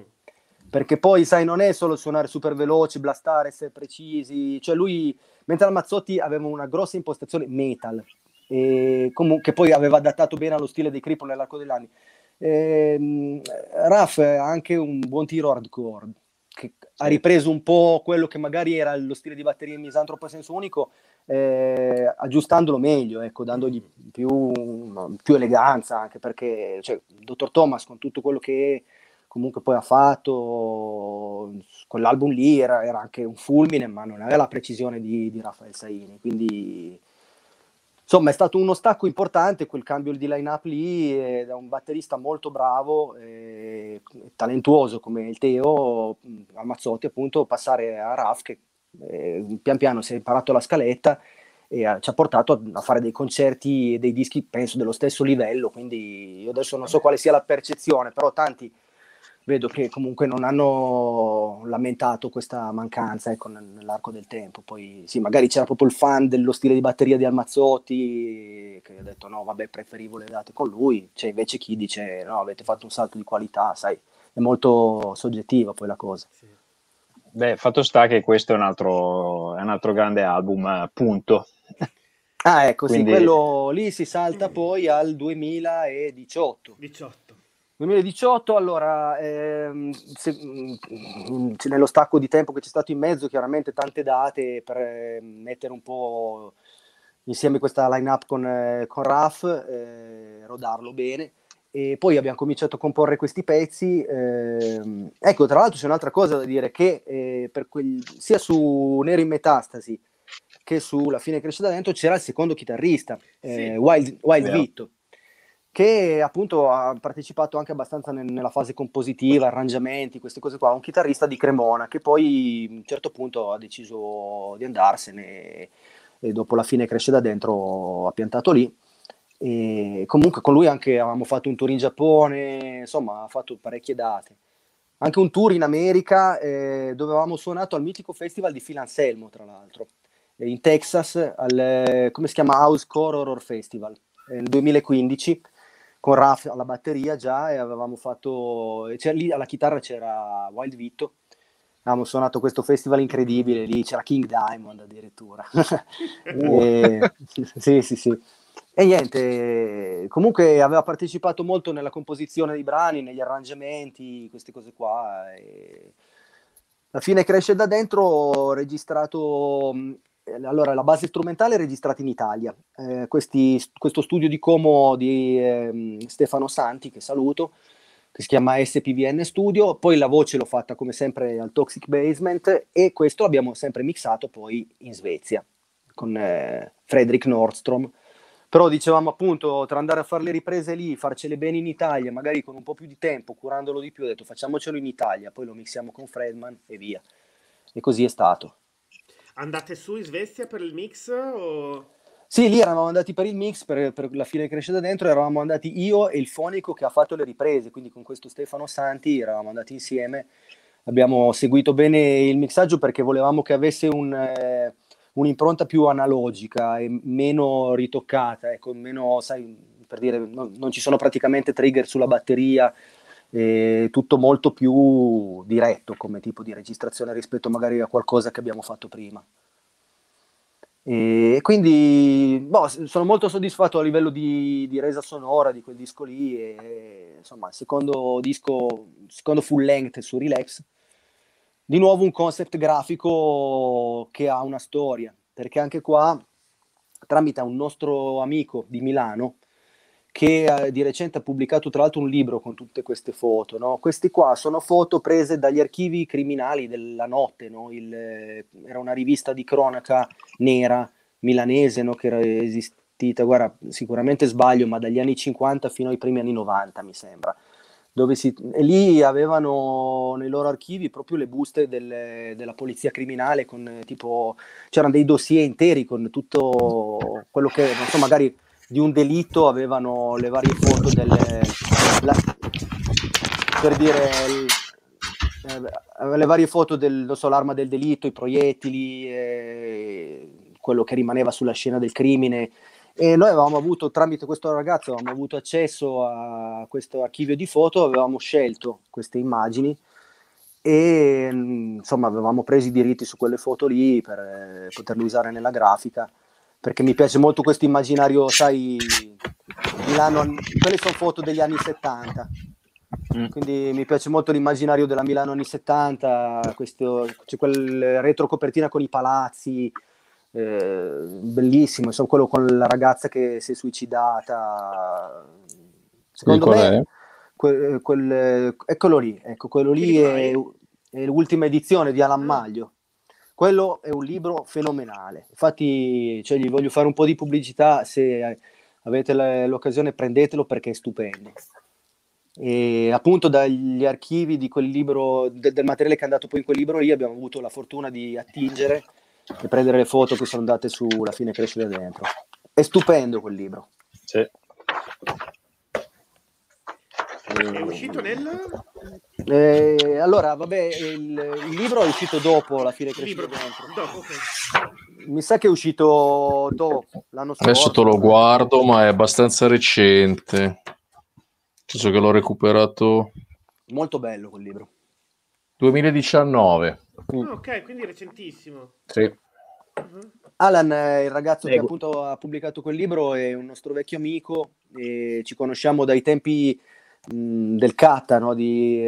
Perché poi, sai, non è solo suonare super veloci, blastare, essere precisi, cioè lui, mentre Almazzotti aveva una grossa impostazione metal, e che poi aveva adattato bene allo stile dei Cripple nell'arco degli anni, Raf ha anche un buon tiro hardcore, che ha ripreso un po' quello che magari era lo stile di batteria in Misantropo a Senso Unico, aggiustandolo meglio, ecco, dandogli più eleganza, anche perché, cioè, il Dottor Thomas, con tutto quello che comunque poi ha fatto con l'album lì, era anche un fulmine, ma non aveva la precisione di Raffaele Saini, quindi insomma è stato uno stacco importante quel cambio di line-up lì, da un batterista molto bravo e talentuoso come il Teo Almazzotti, appunto, passare a Raf, che pian piano si è imparato la scaletta e ci ha portato a fare dei concerti e dei dischi, penso, dello stesso livello. Quindi io adesso non so quale sia la percezione, però tanti vedo che comunque non hanno lamentato questa mancanza, ecco, nell'arco del tempo. Poi sì, magari c'era proprio il fan dello stile di batteria di Almazzotti che ha detto, no vabbè, preferivo le date con lui, c'è invece chi dice, no, avete fatto un salto di qualità, sai, è molto soggettiva poi la cosa. Sì. Beh, fatto sta che questo è un altro grande album, punto. Ah, ecco, quindi... sì, quello lì si salta poi al 2018. 2018, allora, nello stacco di tempo che c'è stato in mezzo, chiaramente tante date per mettere un po' insieme questa line-up con Raf, rodarlo bene, e poi abbiamo cominciato a comporre questi pezzi. Ecco, tra l'altro c'è un'altra cosa da dire, che sia su Nero in Metastasi che su La fine cresce da dentro c'era il secondo chitarrista, sì. Wild Vito, che appunto ha partecipato anche abbastanza nella fase compositiva, arrangiamenti, queste cose qua, un chitarrista di Cremona che poi a un certo punto ha deciso di andarsene e dopo La fine cresce da dentro ha piantato lì. E comunque con lui anche avevamo fatto un tour in Giappone, insomma ha fatto parecchie date, anche un tour in America, dove avevamo suonato al mitico festival di Filanselmo, tra l'altro, in Texas, al come si chiama, Housecore Horror Festival, nel 2015, con Raf alla batteria già, e avevamo fatto, lì alla chitarra c'era Wild Vito, avevamo suonato questo festival incredibile, lì c'era King Diamond addirittura. Sì. E niente, comunque aveva partecipato molto nella composizione dei brani, negli arrangiamenti, queste cose qua, e... La fine cresce da dentro, registrato... Allora, la base strumentale è registrata in Italia, questo studio di Como di Stefano Santi, che saluto, che si chiama SPVN Studio, poi la voce l'ho fatta come sempre al Toxic Basement, e questo l'abbiamo sempre mixato poi in Svezia, con Fredrik Nordström. Però dicevamo appunto, tra andare a fare le riprese lì, farcele bene in Italia, magari con un po' più di tempo, curandolo di più, ho detto facciamocelo in Italia, poi lo mixiamo con Fredman e via, e così è stato. Andate su in Svezia per il mix? O... Sì, lì eravamo andati per il mix, per La fine cresce da dentro, eravamo andati io e il fonico che ha fatto le riprese, quindi con questo Stefano Santi eravamo andati insieme, abbiamo seguito bene il mixaggio perché volevamo che avesse un'impronta più analogica e meno ritoccata, ecco, meno, sai, per dire, non ci sono praticamente trigger sulla batteria, tutto molto più diretto come tipo di registrazione rispetto magari a qualcosa che abbiamo fatto prima. E quindi sono molto soddisfatto a livello di resa sonora di quel disco lì, e, insomma, il secondo full length su Relapse, di nuovo un concept grafico che ha una storia, perché anche qua tramite un nostro amico di Milano che di recente ha pubblicato tra l'altro un libro con tutte queste foto, no? Questi qua sono foto prese dagli archivi criminali della notte, no? Era una rivista di cronaca nera milanese, no? Che era esistita, guarda, sicuramente sbaglio, ma dagli anni 50 fino ai primi anni 90 mi sembra, dove e lì avevano nei loro archivi proprio le buste della polizia criminale, con tipo c'erano dei dossier interi con tutto quello che, non so, magari di un delitto avevano le varie foto le varie foto l'arma del delitto, i proiettili, quello che rimaneva sulla scena del crimine, e noi avevamo avuto, tramite questo ragazzo avevamo avuto accesso a questo archivio di foto, avevamo scelto queste immagini e insomma avevamo preso i diritti su quelle foto lì per poterle usare nella grafica, perché mi piace molto questo immaginario, sai, Milano, quelle sono foto degli anni 70, quindi mi piace molto l'immaginario della Milano anni 70, c'è quel retrocopertina con i palazzi, bellissimo, insomma, quello con la ragazza che si è suicidata, secondo me, eccolo lì, ecco, quello lì è l'ultima edizione di Alan Maglio. Quello è un libro fenomenale, infatti, cioè, gli voglio fare un po' di pubblicità, se avete l'occasione prendetelo perché è stupendo. E appunto dagli archivi di quel libro, del materiale che è andato poi in quel libro lì, abbiamo avuto la fortuna di attingere e prendere le foto che sono andate su La fine cresce da dentro. È stupendo quel libro. Sì. È uscito nel... allora, vabbè, il libro è uscito dopo La fine cresce da dentro. Dopo, okay. Mi sa che è uscito dopo, l'anno scorso. Adesso te lo guardo, ma è abbastanza recente. Nel senso che l'ho recuperato. Molto bello quel libro. 2019. Oh, ok, quindi recentissimo. Sì. Uh-huh. Alan, il ragazzo che appunto ha pubblicato quel libro, è un nostro vecchio amico, e ci conosciamo dai tempi del Catta, no? Di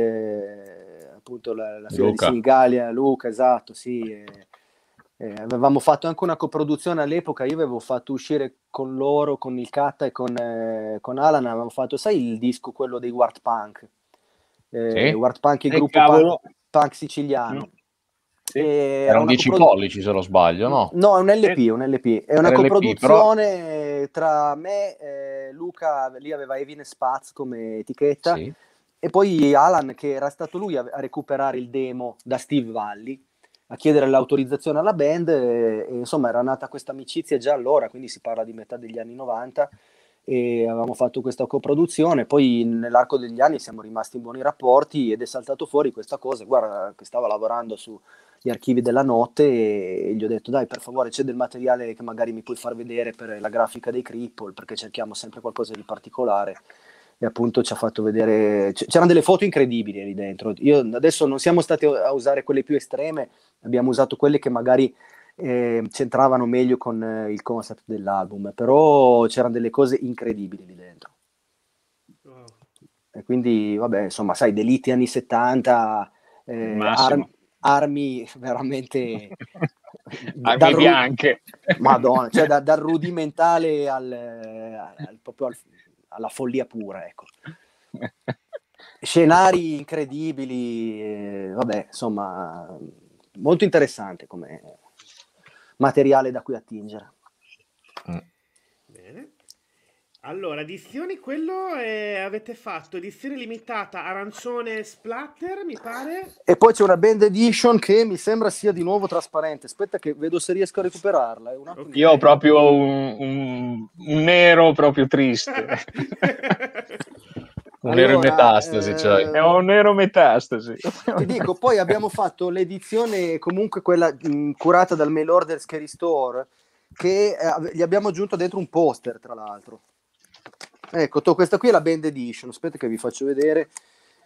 appunto la fine di Sinigalia, Luca, esatto, sì. Avevamo fatto anche una coproduzione all'epoca, io avevo fatto uscire con loro, con il Catta e con Alan, avevamo fatto, sai, il disco quello dei Wart Punk? Sì. Wart Punk, il gruppo punk siciliano. Mm. Sì. Erano 10 pollici se non sbaglio, no? No, è un LP, è una coproduzione LP, però... tra me, Luca, lì aveva Evine Spaz come etichetta, sì. E poi Alan, che era stato lui a recuperare il demo da Steve Valli, a chiedere l'autorizzazione alla band, e insomma era nata questa amicizia già allora, quindi si parla di metà degli anni 90, e avevamo fatto questa coproduzione, poi nell'arco degli anni siamo rimasti in buoni rapporti ed è saltato fuori questa cosa, guarda che stava lavorando sugli archivi della notte e gli ho detto dai per favore c'è del materiale che magari mi puoi far vedere per la grafica dei Cripple, perché cerchiamo sempre qualcosa di particolare, e appunto ci ha fatto vedere, c'erano delle foto incredibili lì dentro, io adesso non siamo stati a usare quelle più estreme, abbiamo usato quelle che magari c'entravano meglio con il concept dell'album, però c'erano delle cose incredibili lì dentro. Wow. E quindi vabbè, insomma, sai, deliti anni 70, armi veramente armi bianche, madonna, cioè dal rudimentale proprio alla follia pura, ecco. Scenari incredibili, vabbè, insomma, molto interessante come materiale da cui attingere. Bene. Allora, edizioni, quello avete fatto, edizione limitata, arancione splatter, mi pare. E poi c'è una band edition che mi sembra sia di nuovo trasparente. Aspetta che vedo se riesco a recuperarla. Okay. Io ho proprio un nero proprio triste. Un nero in metastasi, cioè. È un nero metastasi. Ti dico, poi abbiamo fatto l'edizione, comunque quella curata dal mail order Scary Store, che gli abbiamo aggiunto dentro un poster, tra l'altro. Ecco, questa qui è la band edition, aspetta che vi faccio vedere,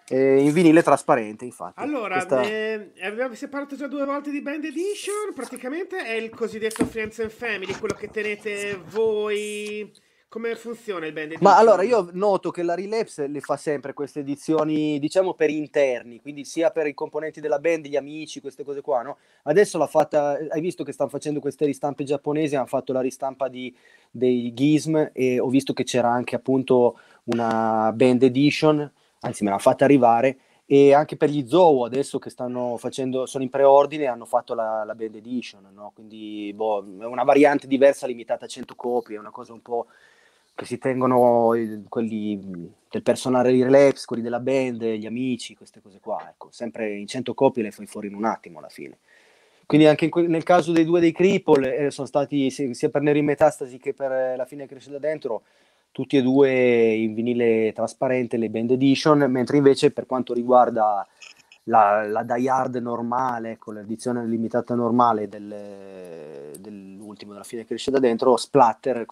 in vinile trasparente, infatti. Allora, abbiamo separato già 2 volte di band edition, praticamente è il cosiddetto Friends and Family, quello che tenete voi... Come funziona il band edition? Ma allora io noto che la Relapse le fa sempre queste edizioni, diciamo, per interni, quindi sia per i componenti della band, gli amici, queste cose qua, no? Adesso l'ha fatta, hai visto che stanno facendo queste ristampe giapponesi, hanno fatto la ristampa dei Gizm, e ho visto che c'era anche appunto una band edition, anzi me l'hanno fatta arrivare, e anche per gli Zoo adesso che stanno facendo, sono in preordine, hanno fatto la band edition, no? Quindi boh, è una variante diversa limitata a 100 copie, è una cosa un po'... che si tengono quelli del personale di Relapse, quelli della band, gli amici, queste cose qua, ecco, sempre in 100 copie le fai fuori in un attimo alla fine. Quindi anche nel caso dei 2 dei Cripple, sono stati sia per Nero in Metastasi che per La fine cresce da dentro, tutti e 2 in vinile trasparente, le band edition, mentre invece per quanto riguarda la Die Hard normale, con l'edizione limitata normale dell'ultimo, della fine cresce da dentro, splatter,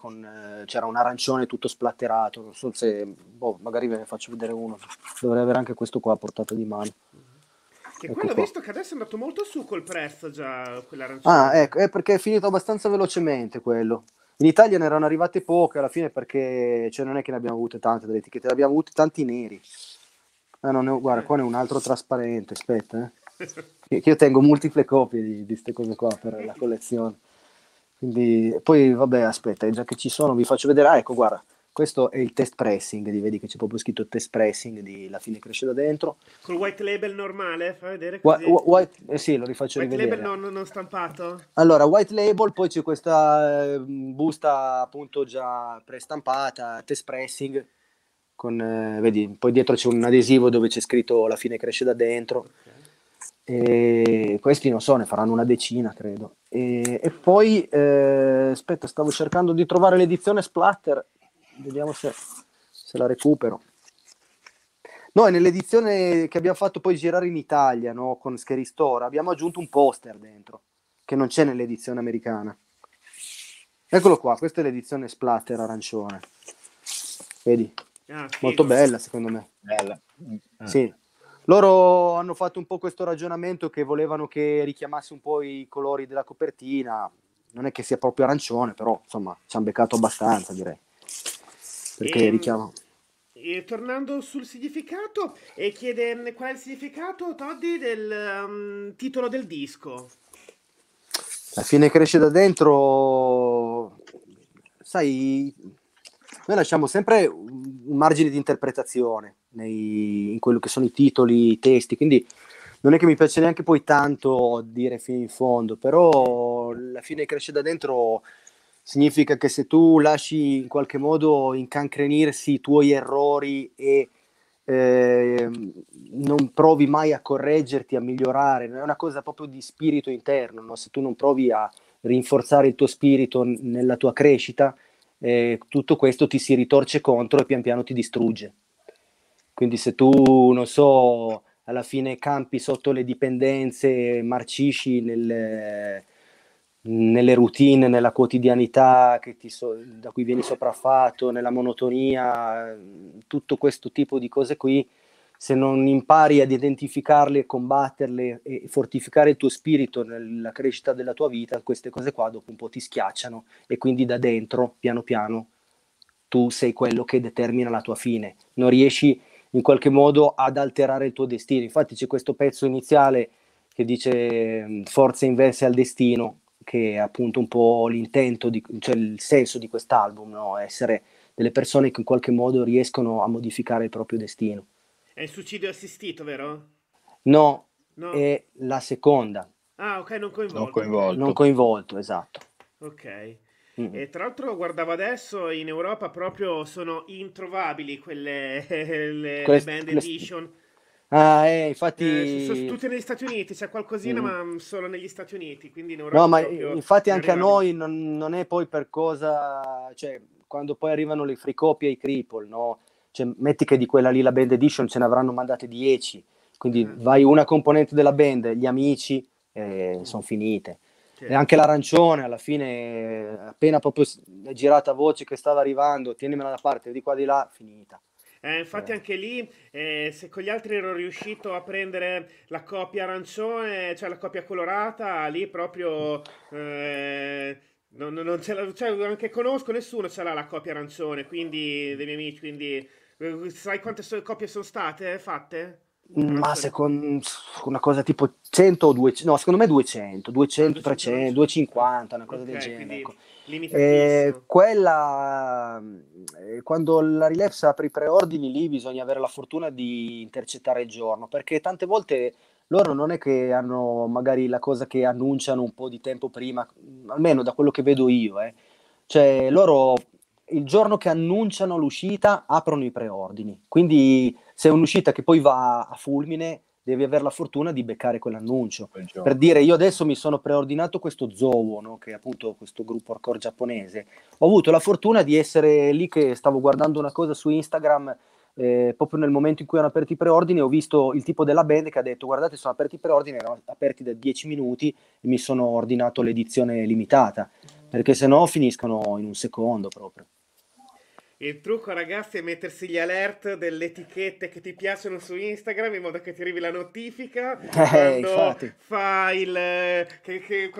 c'era un arancione tutto splatterato, non so se, boh, magari ve ne faccio vedere uno, dovrei avere anche questo qua a portata di mano. Che ecco, quello ho visto che adesso è andato molto su col prezzo già, quell'arancione. Ah, ecco, è perché è finito abbastanza velocemente quello. In Italia ne erano arrivate poche alla fine, perché cioè non è che ne abbiamo avute tante delle etichette, ne abbiamo avute tanti neri. Ah, no, guarda, qua ne ho un altro trasparente, aspetta, che io tengo multiple copie di queste cose qua per la collezione, quindi poi vabbè, aspetta, già che ci sono vi faccio vedere. Ah, ecco, guarda, questo è il test pressing, vedi che c'è proprio scritto test pressing di La fine cresce da dentro, col white label normale, fa vedere così. Sì, lo rifaccio rivedere. White label non stampato? Allora, white label, poi c'è questa busta appunto già prestampata, test pressing, con, vedi, poi dietro c'è un adesivo dove c'è scritto La fine cresce da dentro, okay. E questi non so, ne faranno una decina credo, e poi aspetta, stavo cercando di trovare l'edizione splatter, vediamo se la recupero. No, è nell'edizione che abbiamo fatto poi girare in Italia, no? Con Scary Store abbiamo aggiunto un poster dentro che non c'è nell'edizione americana, eccolo qua, questa è l'edizione splatter arancione, vedi? Ah, molto bella secondo me, bella. Sì, Loro hanno fatto un po' questo ragionamento che volevano che richiamasse un po' i colori della copertina. Non è che sia proprio arancione, però insomma ci hanno beccato abbastanza, direi, perché richiamo. E tornando sul significato, chiede qual è il significato, Toddy, del titolo del disco. La fine cresce da dentro. Sai, noi lasciamo sempre un margine di interpretazione in quello che sono i titoli, i testi, quindi non è che mi piace neanche poi tanto dire fino in fondo, però la fine cresce da dentro significa che se tu lasci in qualche modo incancrenirsi i tuoi errori e non provi mai a correggerti, a migliorare, è una cosa proprio di spirito interno, no? Se tu non provi a rinforzare il tuo spirito nella tua crescita, tutto questo ti si ritorce contro e pian piano ti distrugge. Quindi se tu, non so, alla fine campi sotto le dipendenze, marcisci nelle routine, nella quotidianità che da cui vieni sopraffatto, nella monotonia, tutto questo tipo di cose qui, se non impari ad identificarle, combatterle e fortificare il tuo spirito nella crescita della tua vita, queste cose qua dopo un po' ti schiacciano e quindi da dentro, piano piano, tu sei quello che determina la tua fine. Non riesci in qualche modo ad alterare il tuo destino. Infatti c'è questo pezzo iniziale che dice forze inverse al destino, che è appunto un po' l'intento, cioè il senso di quest'album, no? Essere delle persone che in qualche modo riescono a modificare il proprio destino. È il suicidio assistito, vero? No, no, è la seconda. Ah, ok, non coinvolto. Non coinvolto, non coinvolto, esatto. Ok. Mm-hmm. E tra l'altro guardavo adesso, in Europa proprio sono introvabili quelle le band edition. Ah, infatti... sono tutte negli Stati Uniti, c'è qualcosina, ma solo negli Stati Uniti, quindi in Europa... No, ma infatti anche a noi non è poi per cosa... Cioè, quando poi arrivano le free copy e i cripple, no? Cioè, metti che di quella lì la band edition ce ne avranno mandate 10, quindi vai una componente della band, gli amici sono finite, certo. E anche l'arancione alla fine, appena proprio girata voce che stava arrivando, tienimela da parte, di qua di là, finita. Infatti anche lì, se con gli altri ero riuscito a prendere la coppia arancione, cioè la coppia colorata, lì proprio... non ce la, cioè, anche conosco nessuno ce l'ha la coppia arancione, quindi dei miei amici, quindi sai quante coppie sono state fatte? Ma secondo una cosa tipo 100 o 200, no, secondo me 200, 300, 250, una cosa del genere, ecco. Quella quando la Relapse apre i preordini, lì bisogna avere la fortuna di intercettare il giorno, perché tante volte loro non è che hanno magari la cosa che annunciano un po' di tempo prima, almeno da quello che vedo io, cioè loro il giorno che annunciano l'uscita aprono i preordini, quindi se è un'uscita che poi va a fulmine devi avere la fortuna di beccare quell'annuncio. Per dire, io adesso mi sono preordinato questo Zowo, no? Che è appunto questo gruppo hardcore giapponese, ho avuto la fortuna di essere lì che stavo guardando una cosa su Instagram, proprio nel momento in cui hanno aperto i preordini ho visto il tipo della band che ha detto guardate sono aperti i preordini, erano aperti da 10 minuti e mi sono ordinato l'edizione limitata, perché se no finiscono in un secondo proprio. Il trucco, ragazzi, è mettersi gli alert delle etichette che ti piacciono su Instagram, in modo che ti arrivi la notifica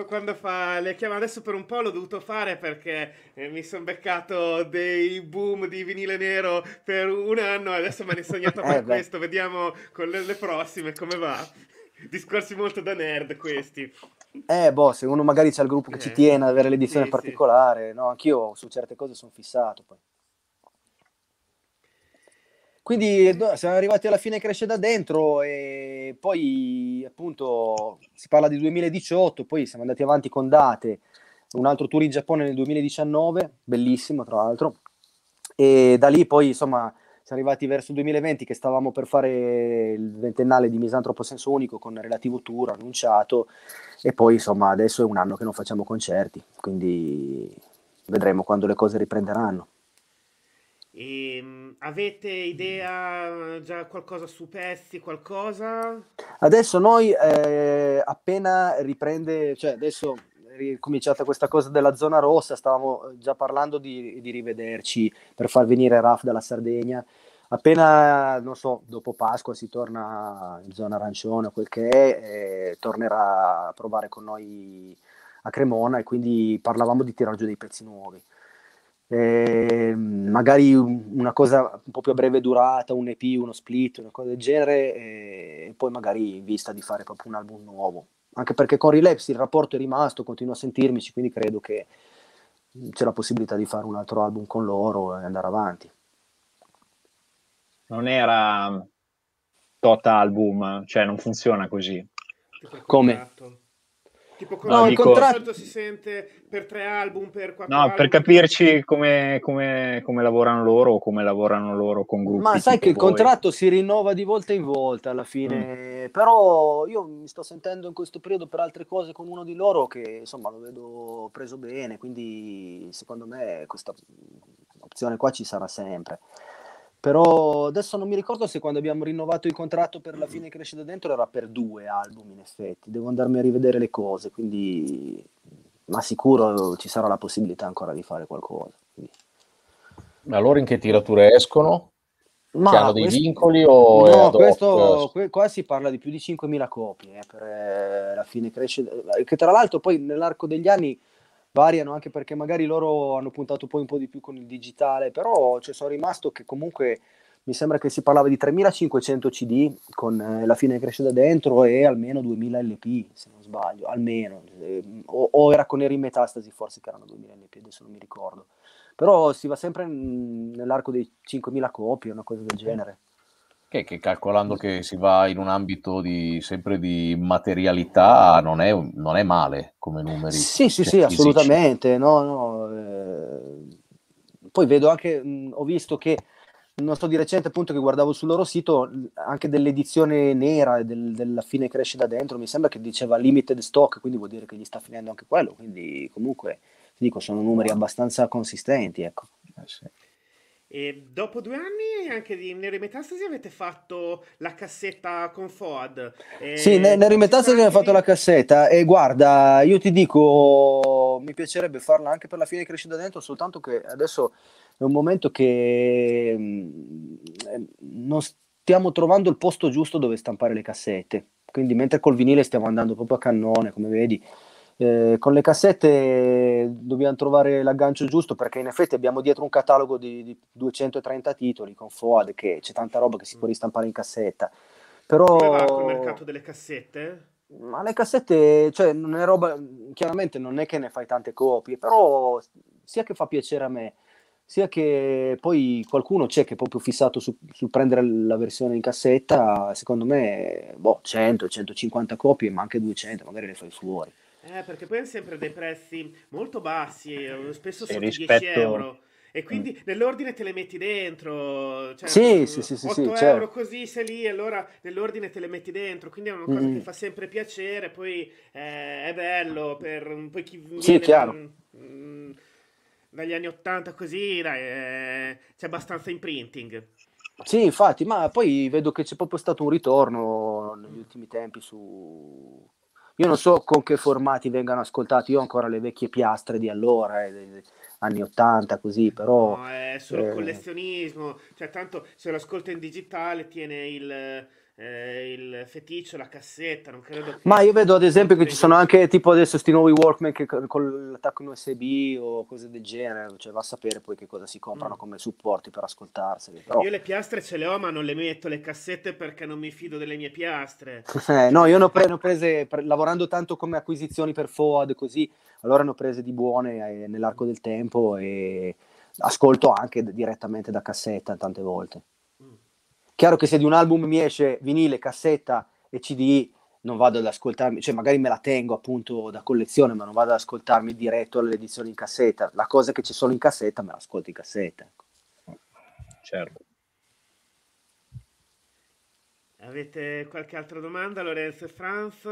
quando fa le chiama. Adesso per un po' l'ho dovuto fare perché mi sono beccato dei boom di vinile nero per un anno, adesso me ne sono sognato per questo, vediamo con le prossime come va. Discorsi molto da nerd questi. Se uno magari c'ha il gruppo che ci tiene ad avere l'edizione particolare, no? Anch'io su certe cose sono fissato poi. Quindi siamo arrivati alla fine cresce da dentro e poi appunto si parla di 2018, poi siamo andati avanti con date, un altro tour in Giappone nel 2019, bellissimo tra l'altro, e da lì poi insomma siamo arrivati verso il 2020 che stavamo per fare il ventennale di Misantropo a Senso Unico con il relativo tour annunciato e poi insomma adesso è un anno che non facciamo concerti, quindi vedremo quando le cose riprenderanno. E avete idea già qualcosa su pezzi, qualcosa? Adesso noi appena riprende, cioè adesso è cominciata questa cosa della zona rossa, stavamo già parlando di rivederci per far venire Raf dalla Sardegna appena, non so, dopo Pasqua si torna in zona arancione o quel che è, tornerà a provare con noi a Cremona, e quindi parlavamo di tirar giù dei pezzi nuovi. Magari una cosa un po' più a breve durata, un EP, uno split, una cosa del genere, e poi magari in vista di fare proprio un album nuovo, anche perché con Relapse il rapporto è rimasto, continuo a sentirmici, quindi credo che c'è la possibilità di fare un altro album con loro e andare avanti. Non era tot album, cioè non funziona così. Come? Tipo con no, il dico... contratto si sente per 3 album, per 4 album. No, per capirci come lavorano loro, o come lavorano loro con gruppi. Ma sai che il contratto si rinnova di volta in volta alla fine, però io mi sto sentendo in questo periodo per altre cose con uno di loro che insomma lo vedo preso bene, quindi secondo me questa opzione qua ci sarà sempre. Però adesso non mi ricordo se quando abbiamo rinnovato il contratto per La fine cresce da dentro era per 2 album in effetti, devo andarmi a rivedere le cose, quindi ma sicuro ci sarà la possibilità ancora di fare qualcosa. Quindi. Ma allora in che tirature escono? Ma che hanno dei vincoli o no, qua si parla di più di 5.000 copie per La fine cresce, che tra l'altro poi nell'arco degli anni variano, anche perché magari loro hanno puntato poi un po' di più con il digitale, però cioè, sono rimasto che comunque mi sembra che si parlava di 3.500 CD con La fine cresce da dentro e almeno 2.000 LP, se non sbaglio, almeno, o era con Nero in Metastasi forse che erano 2.000 LP, adesso non mi ricordo, però si va sempre nell'arco dei 5.000 copie, una cosa del genere. Che calcolando che si va in un ambito di, sempre di materialità, non è male come numeri. Sì, sì, sì, assolutamente. Poi vedo anche, ho visto che, non so, di recente appunto che guardavo sul loro sito, anche dell'edizione nera della fine cresce da dentro, mi sembra che diceva limited stock, quindi vuol dire che gli sta finendo anche quello, quindi comunque, ti dico, sono numeri abbastanza consistenti, ecco. Sì. E dopo 2 anni anche di Nero in Metastasi avete fatto la cassetta con FOAD. Sì, Nero in Metastasi abbiamo fatto la cassetta e guarda, io ti dico, mi piacerebbe farla anche per La fine cresce da dentro, soltanto che adesso è un momento che non stiamo trovando il posto giusto dove stampare le cassette, quindi mentre col vinile stiamo andando proprio a cannone, come vedi. Con le cassette dobbiamo trovare l'aggancio giusto, perché in effetti abbiamo dietro un catalogo di 230 titoli con FOAD, che c'è tanta roba che si può ristampare in cassetta. Però come va col mercato delle cassette? Ma le cassette, cioè, non è roba, chiaramente non è che ne fai tante copie, però sia che fa piacere a me, sia che poi qualcuno c'è che è proprio fissato sul prendere la versione in cassetta, secondo me, 100, 150 copie, ma anche 200, magari le fai fuori. Perché poi hanno sempre dei prezzi molto bassi, spesso sotto rispetto... 10 euro, e quindi nell'ordine te le metti dentro, cioè, sì, 8 euro certo. Così sei lì, allora nell'ordine te le metti dentro, quindi è una cosa che fa sempre piacere, poi è bello per poi chi viene dagli anni 80 così, dai, c'è abbastanza in printing. Sì, infatti, ma poi vedo che c'è proprio stato un ritorno negli ultimi tempi su... Io non so con che formati vengano ascoltati, io ho ancora le vecchie piastre di allora, anni 80 così, però... No, è solo collezionismo, cioè tanto se lo ascolta in digitale tiene il feticcio, la cassetta, non credo... Che... Ma io vedo ad esempio che ci sono anche tipo adesso sti nuovi Walkman che con l'attacco in USB o cose del genere, cioè va a sapere poi che cosa si comprano come supporti per ascoltarseli. Però... Io le piastre ce le ho ma non le metto le cassette perché non mi fido delle mie piastre. No, io ne ho prese lavorando tanto come acquisizioni per FOAD così, allora ne ho prese di buone nell'arco del tempo e ascolto anche direttamente da cassetta tante volte. Chiaro che se di un album mi esce vinile, cassetta e CD non vado ad ascoltarmi, cioè magari me la tengo appunto da collezione, ma non vado ad ascoltarmi diretto all'edizione in cassetta. La cosa che c'è solo in cassetta me l'ascolto in cassetta. Certo. Avete qualche altra domanda, Lorenzo e Franz?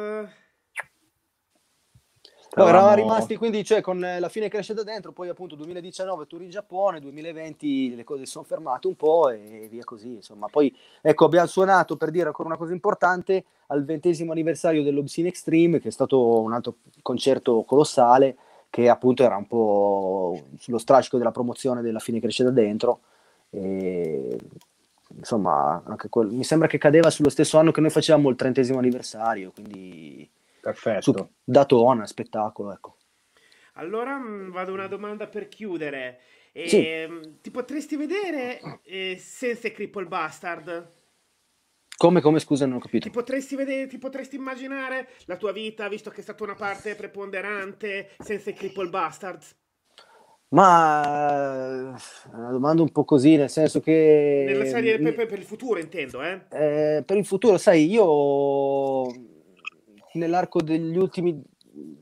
No, eravamo rimasti quindi cioè, con La fine cresce da dentro, poi appunto 2019 tour in Giappone, 2020 le cose sono fermate un po' e via così, insomma. Poi ecco abbiamo suonato, per dire ancora una cosa importante, al 20° anniversario dell'Obscene Extreme, che è stato un altro concerto colossale che appunto era un po' sullo strascico della promozione della fine cresce da dentro, e insomma, anche mi sembra che cadeva sullo stesso anno che noi facevamo il 30° anniversario, quindi perfetto, datona, spettacolo, ecco. Allora vado a una domanda per chiudere. Ti potresti vedere senza Cripple Bastard? Come scusa, non ho capito. Ti potresti immaginare la tua vita, visto che è stata una parte preponderante, senza Cripple Bastard? Ma è una domanda un po' così, nel senso che... Nella serie per il futuro, intendo, eh? Per il futuro, sai, io nell'arco degli ultimi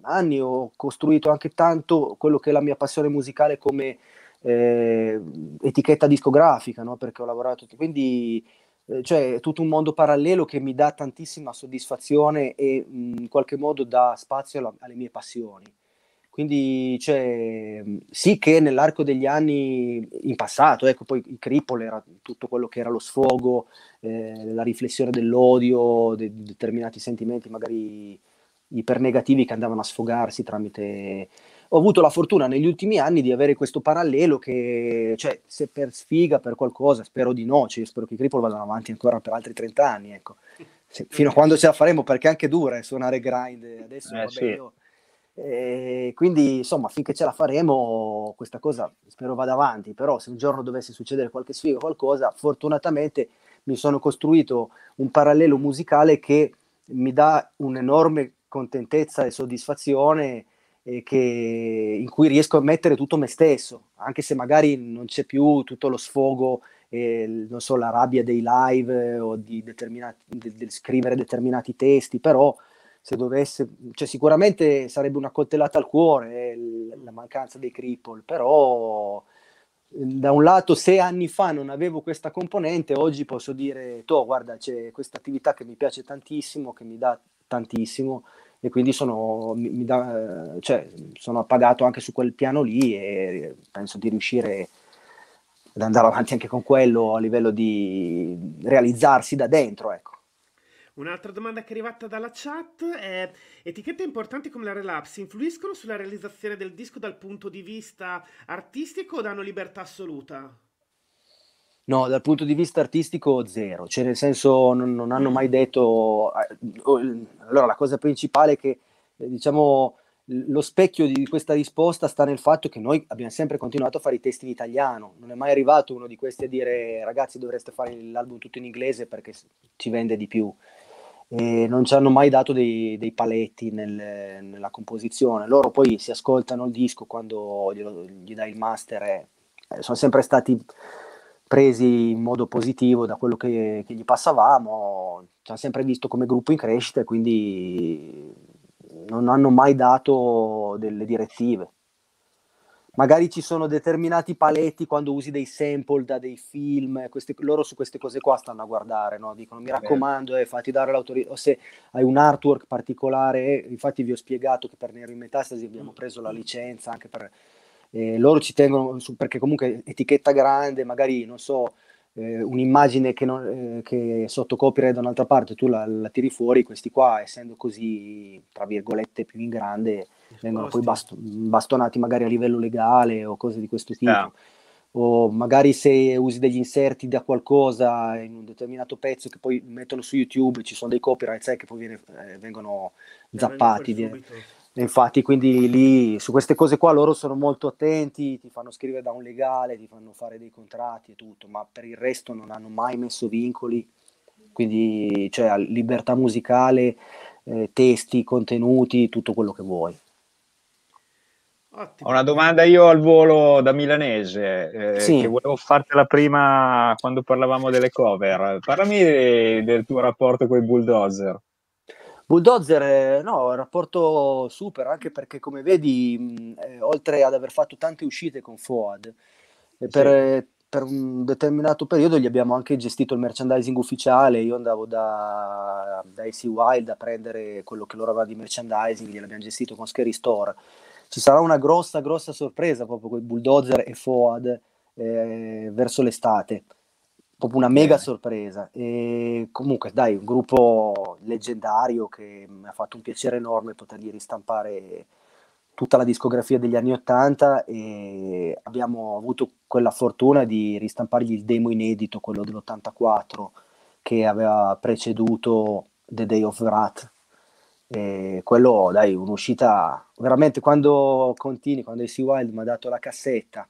anni ho costruito anche tanto quello che è la mia passione musicale come etichetta discografica, no? Perché ho lavorato, quindi cioè è tutto un mondo parallelo che mi dà tantissima soddisfazione e in qualche modo dà spazio alle mie passioni. Quindi cioè, sì che nell'arco degli anni in passato, ecco, poi il Cripple era tutto quello che era lo sfogo, la riflessione dell'odio, di determinati sentimenti magari ipernegativi che andavano a sfogarsi tramite... Ho avuto la fortuna negli ultimi anni di avere questo parallelo che, cioè, se per sfiga, per qualcosa, spero di no, cioè, spero che i Cripple vadano avanti ancora per altri 30 anni, ecco. Fino a quando ce la faremo, perché è anche dura suonare grind adesso, vabbè, sì. Quindi insomma finché ce la faremo questa cosa spero vada avanti, però se un giorno dovesse succedere qualche sfiga o qualcosa, fortunatamente mi sono costruito un parallelo musicale che mi dà un'enorme contentezza e soddisfazione, in cui riesco a mettere tutto me stesso, anche se magari non c'è più tutto lo sfogo, non so, la rabbia dei live o di scrivere determinati testi, però se dovesse, cioè sicuramente sarebbe una coltellata al cuore la mancanza dei Cripple, però da un lato 6 anni fa non avevo questa componente, oggi posso dire, toh, guarda, c'è questa attività che mi piace tantissimo, che mi dà tantissimo, e quindi sono appagato anche su quel piano lì e penso di riuscire ad andare avanti anche con quello a livello di realizzarsi da dentro, ecco. Un'altra domanda che è arrivata dalla chat è: etichette importanti come la Relapse influiscono sulla realizzazione del disco dal punto di vista artistico o danno libertà assoluta? No, dal punto di vista artistico zero, cioè nel senso non hanno mai detto... Allora la cosa principale è che, diciamo, lo specchio di questa risposta sta nel fatto che noi abbiamo sempre continuato a fare i testi in italiano, non è mai arrivato uno di questi a dire ragazzi dovreste fare l'album tutto in inglese perché ci vende di più. E non ci hanno mai dato dei paletti nella composizione. Loro poi si ascoltano il disco quando gli dai il master sono sempre stati presi in modo positivo da quello che gli passavamo, ci hanno sempre visto come gruppo in crescita, quindi non hanno mai dato delle direttive. Magari ci sono determinati paletti quando usi dei sample da dei film, loro su queste cose qua stanno a guardare, no? Dicono mi raccomando, fatti dare l'autorizzazione, o se hai un artwork particolare, infatti vi ho spiegato che per Nero in Metastasi abbiamo preso la licenza anche per... loro ci tengono, perché comunque etichetta grande, magari non so, un'immagine che sotto copyright da un'altra parte tu la tiri fuori, questi qua essendo così tra virgolette più in grande vengono poi bastonati magari a livello legale o cose di questo tipo, o magari se usi degli inserti da qualcosa in un determinato pezzo che poi mettono su YouTube, ci sono dei copyright, sai, che poi vengono zappati, infatti, quindi lì su queste cose qua loro sono molto attenti, ti fanno scrivere da un legale, ti fanno fare dei contratti e tutto, ma per il resto non hanno mai messo vincoli, quindi cioè libertà musicale, testi, contenuti, tutto quello che vuoi. Ottimo. Ho una domanda io al volo da milanese, che volevo fartela prima quando parlavamo delle cover. Parlami del tuo rapporto con i Bulldozer. Bulldozer, no, è un rapporto super, anche perché come vedi, oltre ad aver fatto tante uscite con FOAD, per un determinato periodo gli abbiamo anche gestito il merchandising ufficiale, io andavo da AC Wild a prendere quello che loro avevano di merchandising, gliel'abbiamo gestito con Scary Store. Ci sarà una grossa sorpresa proprio con Bulldozer e FOAD verso l'estate. Proprio una mega sorpresa, e comunque dai, un gruppo leggendario che mi ha fatto un piacere enorme potergli ristampare tutta la discografia degli anni '80 e abbiamo avuto quella fortuna di ristampargli il demo inedito, quello dell'84, che aveva preceduto The Day of Wrath. E quello, dai, un'uscita veramente, quando Contini, quando AC Wild mi ha dato la cassetta,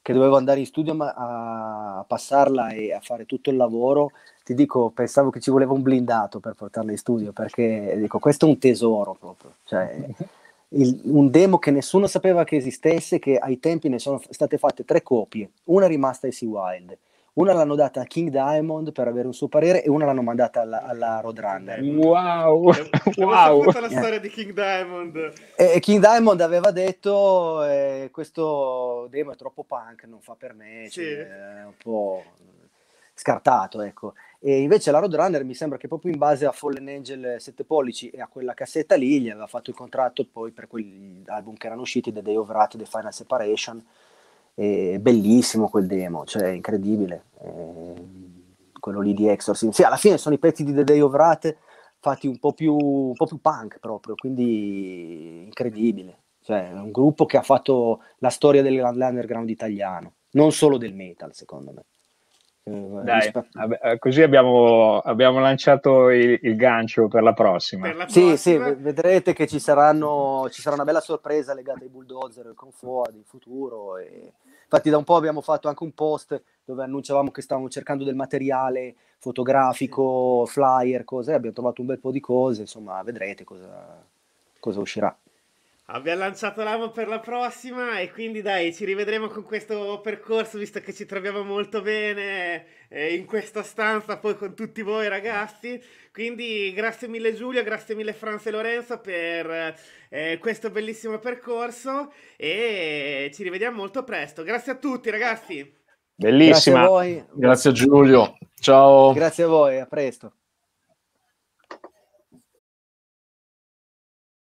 che dovevo andare in studio a passarla e a fare tutto il lavoro, ti dico, pensavo che ci voleva un blindato per portarla in studio, perché dico, questo è un tesoro proprio, cioè un demo che nessuno sapeva che esistesse, che ai tempi ne sono state fatte 3 copie, una è rimasta AC Wild, una l'hanno data a King Diamond per avere un suo parere e una l'hanno mandata alla Roadrunner. Wow! Wow. Tutta la storia di King Diamond. E King Diamond aveva detto questo demo è troppo punk, non fa per me, sì, cioè, è un po' scartato, ecco. E invece la Roadrunner mi sembra che proprio in base a Fallen Angel 7 pollici e a quella cassetta lì gli aveva fatto il contratto poi per quegli album che erano usciti, The Day of Wrath, The Final Separation. È bellissimo quel demo, cioè incredibile, quello lì di Exorcism. Sì, alla fine sono i pezzi di The Day of Wrath fatti un po' più punk proprio, quindi incredibile, cioè un gruppo che ha fatto la storia dell'underground italiano, non solo del metal, secondo me. Dai, così abbiamo lanciato il gancio per la prossima. Sì, vedrete che ci sarà una bella sorpresa legata ai Bulldozer, con FOAD in futuro. E infatti da un po' abbiamo fatto anche un post dove annunciavamo che stavamo cercando del materiale fotografico, flyer, cose, abbiamo trovato un bel po' di cose, insomma vedrete cosa uscirà. Abbiamo lanciato l'amo per la prossima e quindi dai, ci rivedremo con questo percorso, visto che ci troviamo molto bene in questa stanza poi con tutti voi ragazzi. Quindi grazie mille Giulio, grazie mille Franz e Lorenzo per questo bellissimo percorso e ci rivediamo molto presto. Grazie a tutti ragazzi. Bellissima. Grazie a voi. Grazie Giulio. Ciao. Grazie a voi, a presto.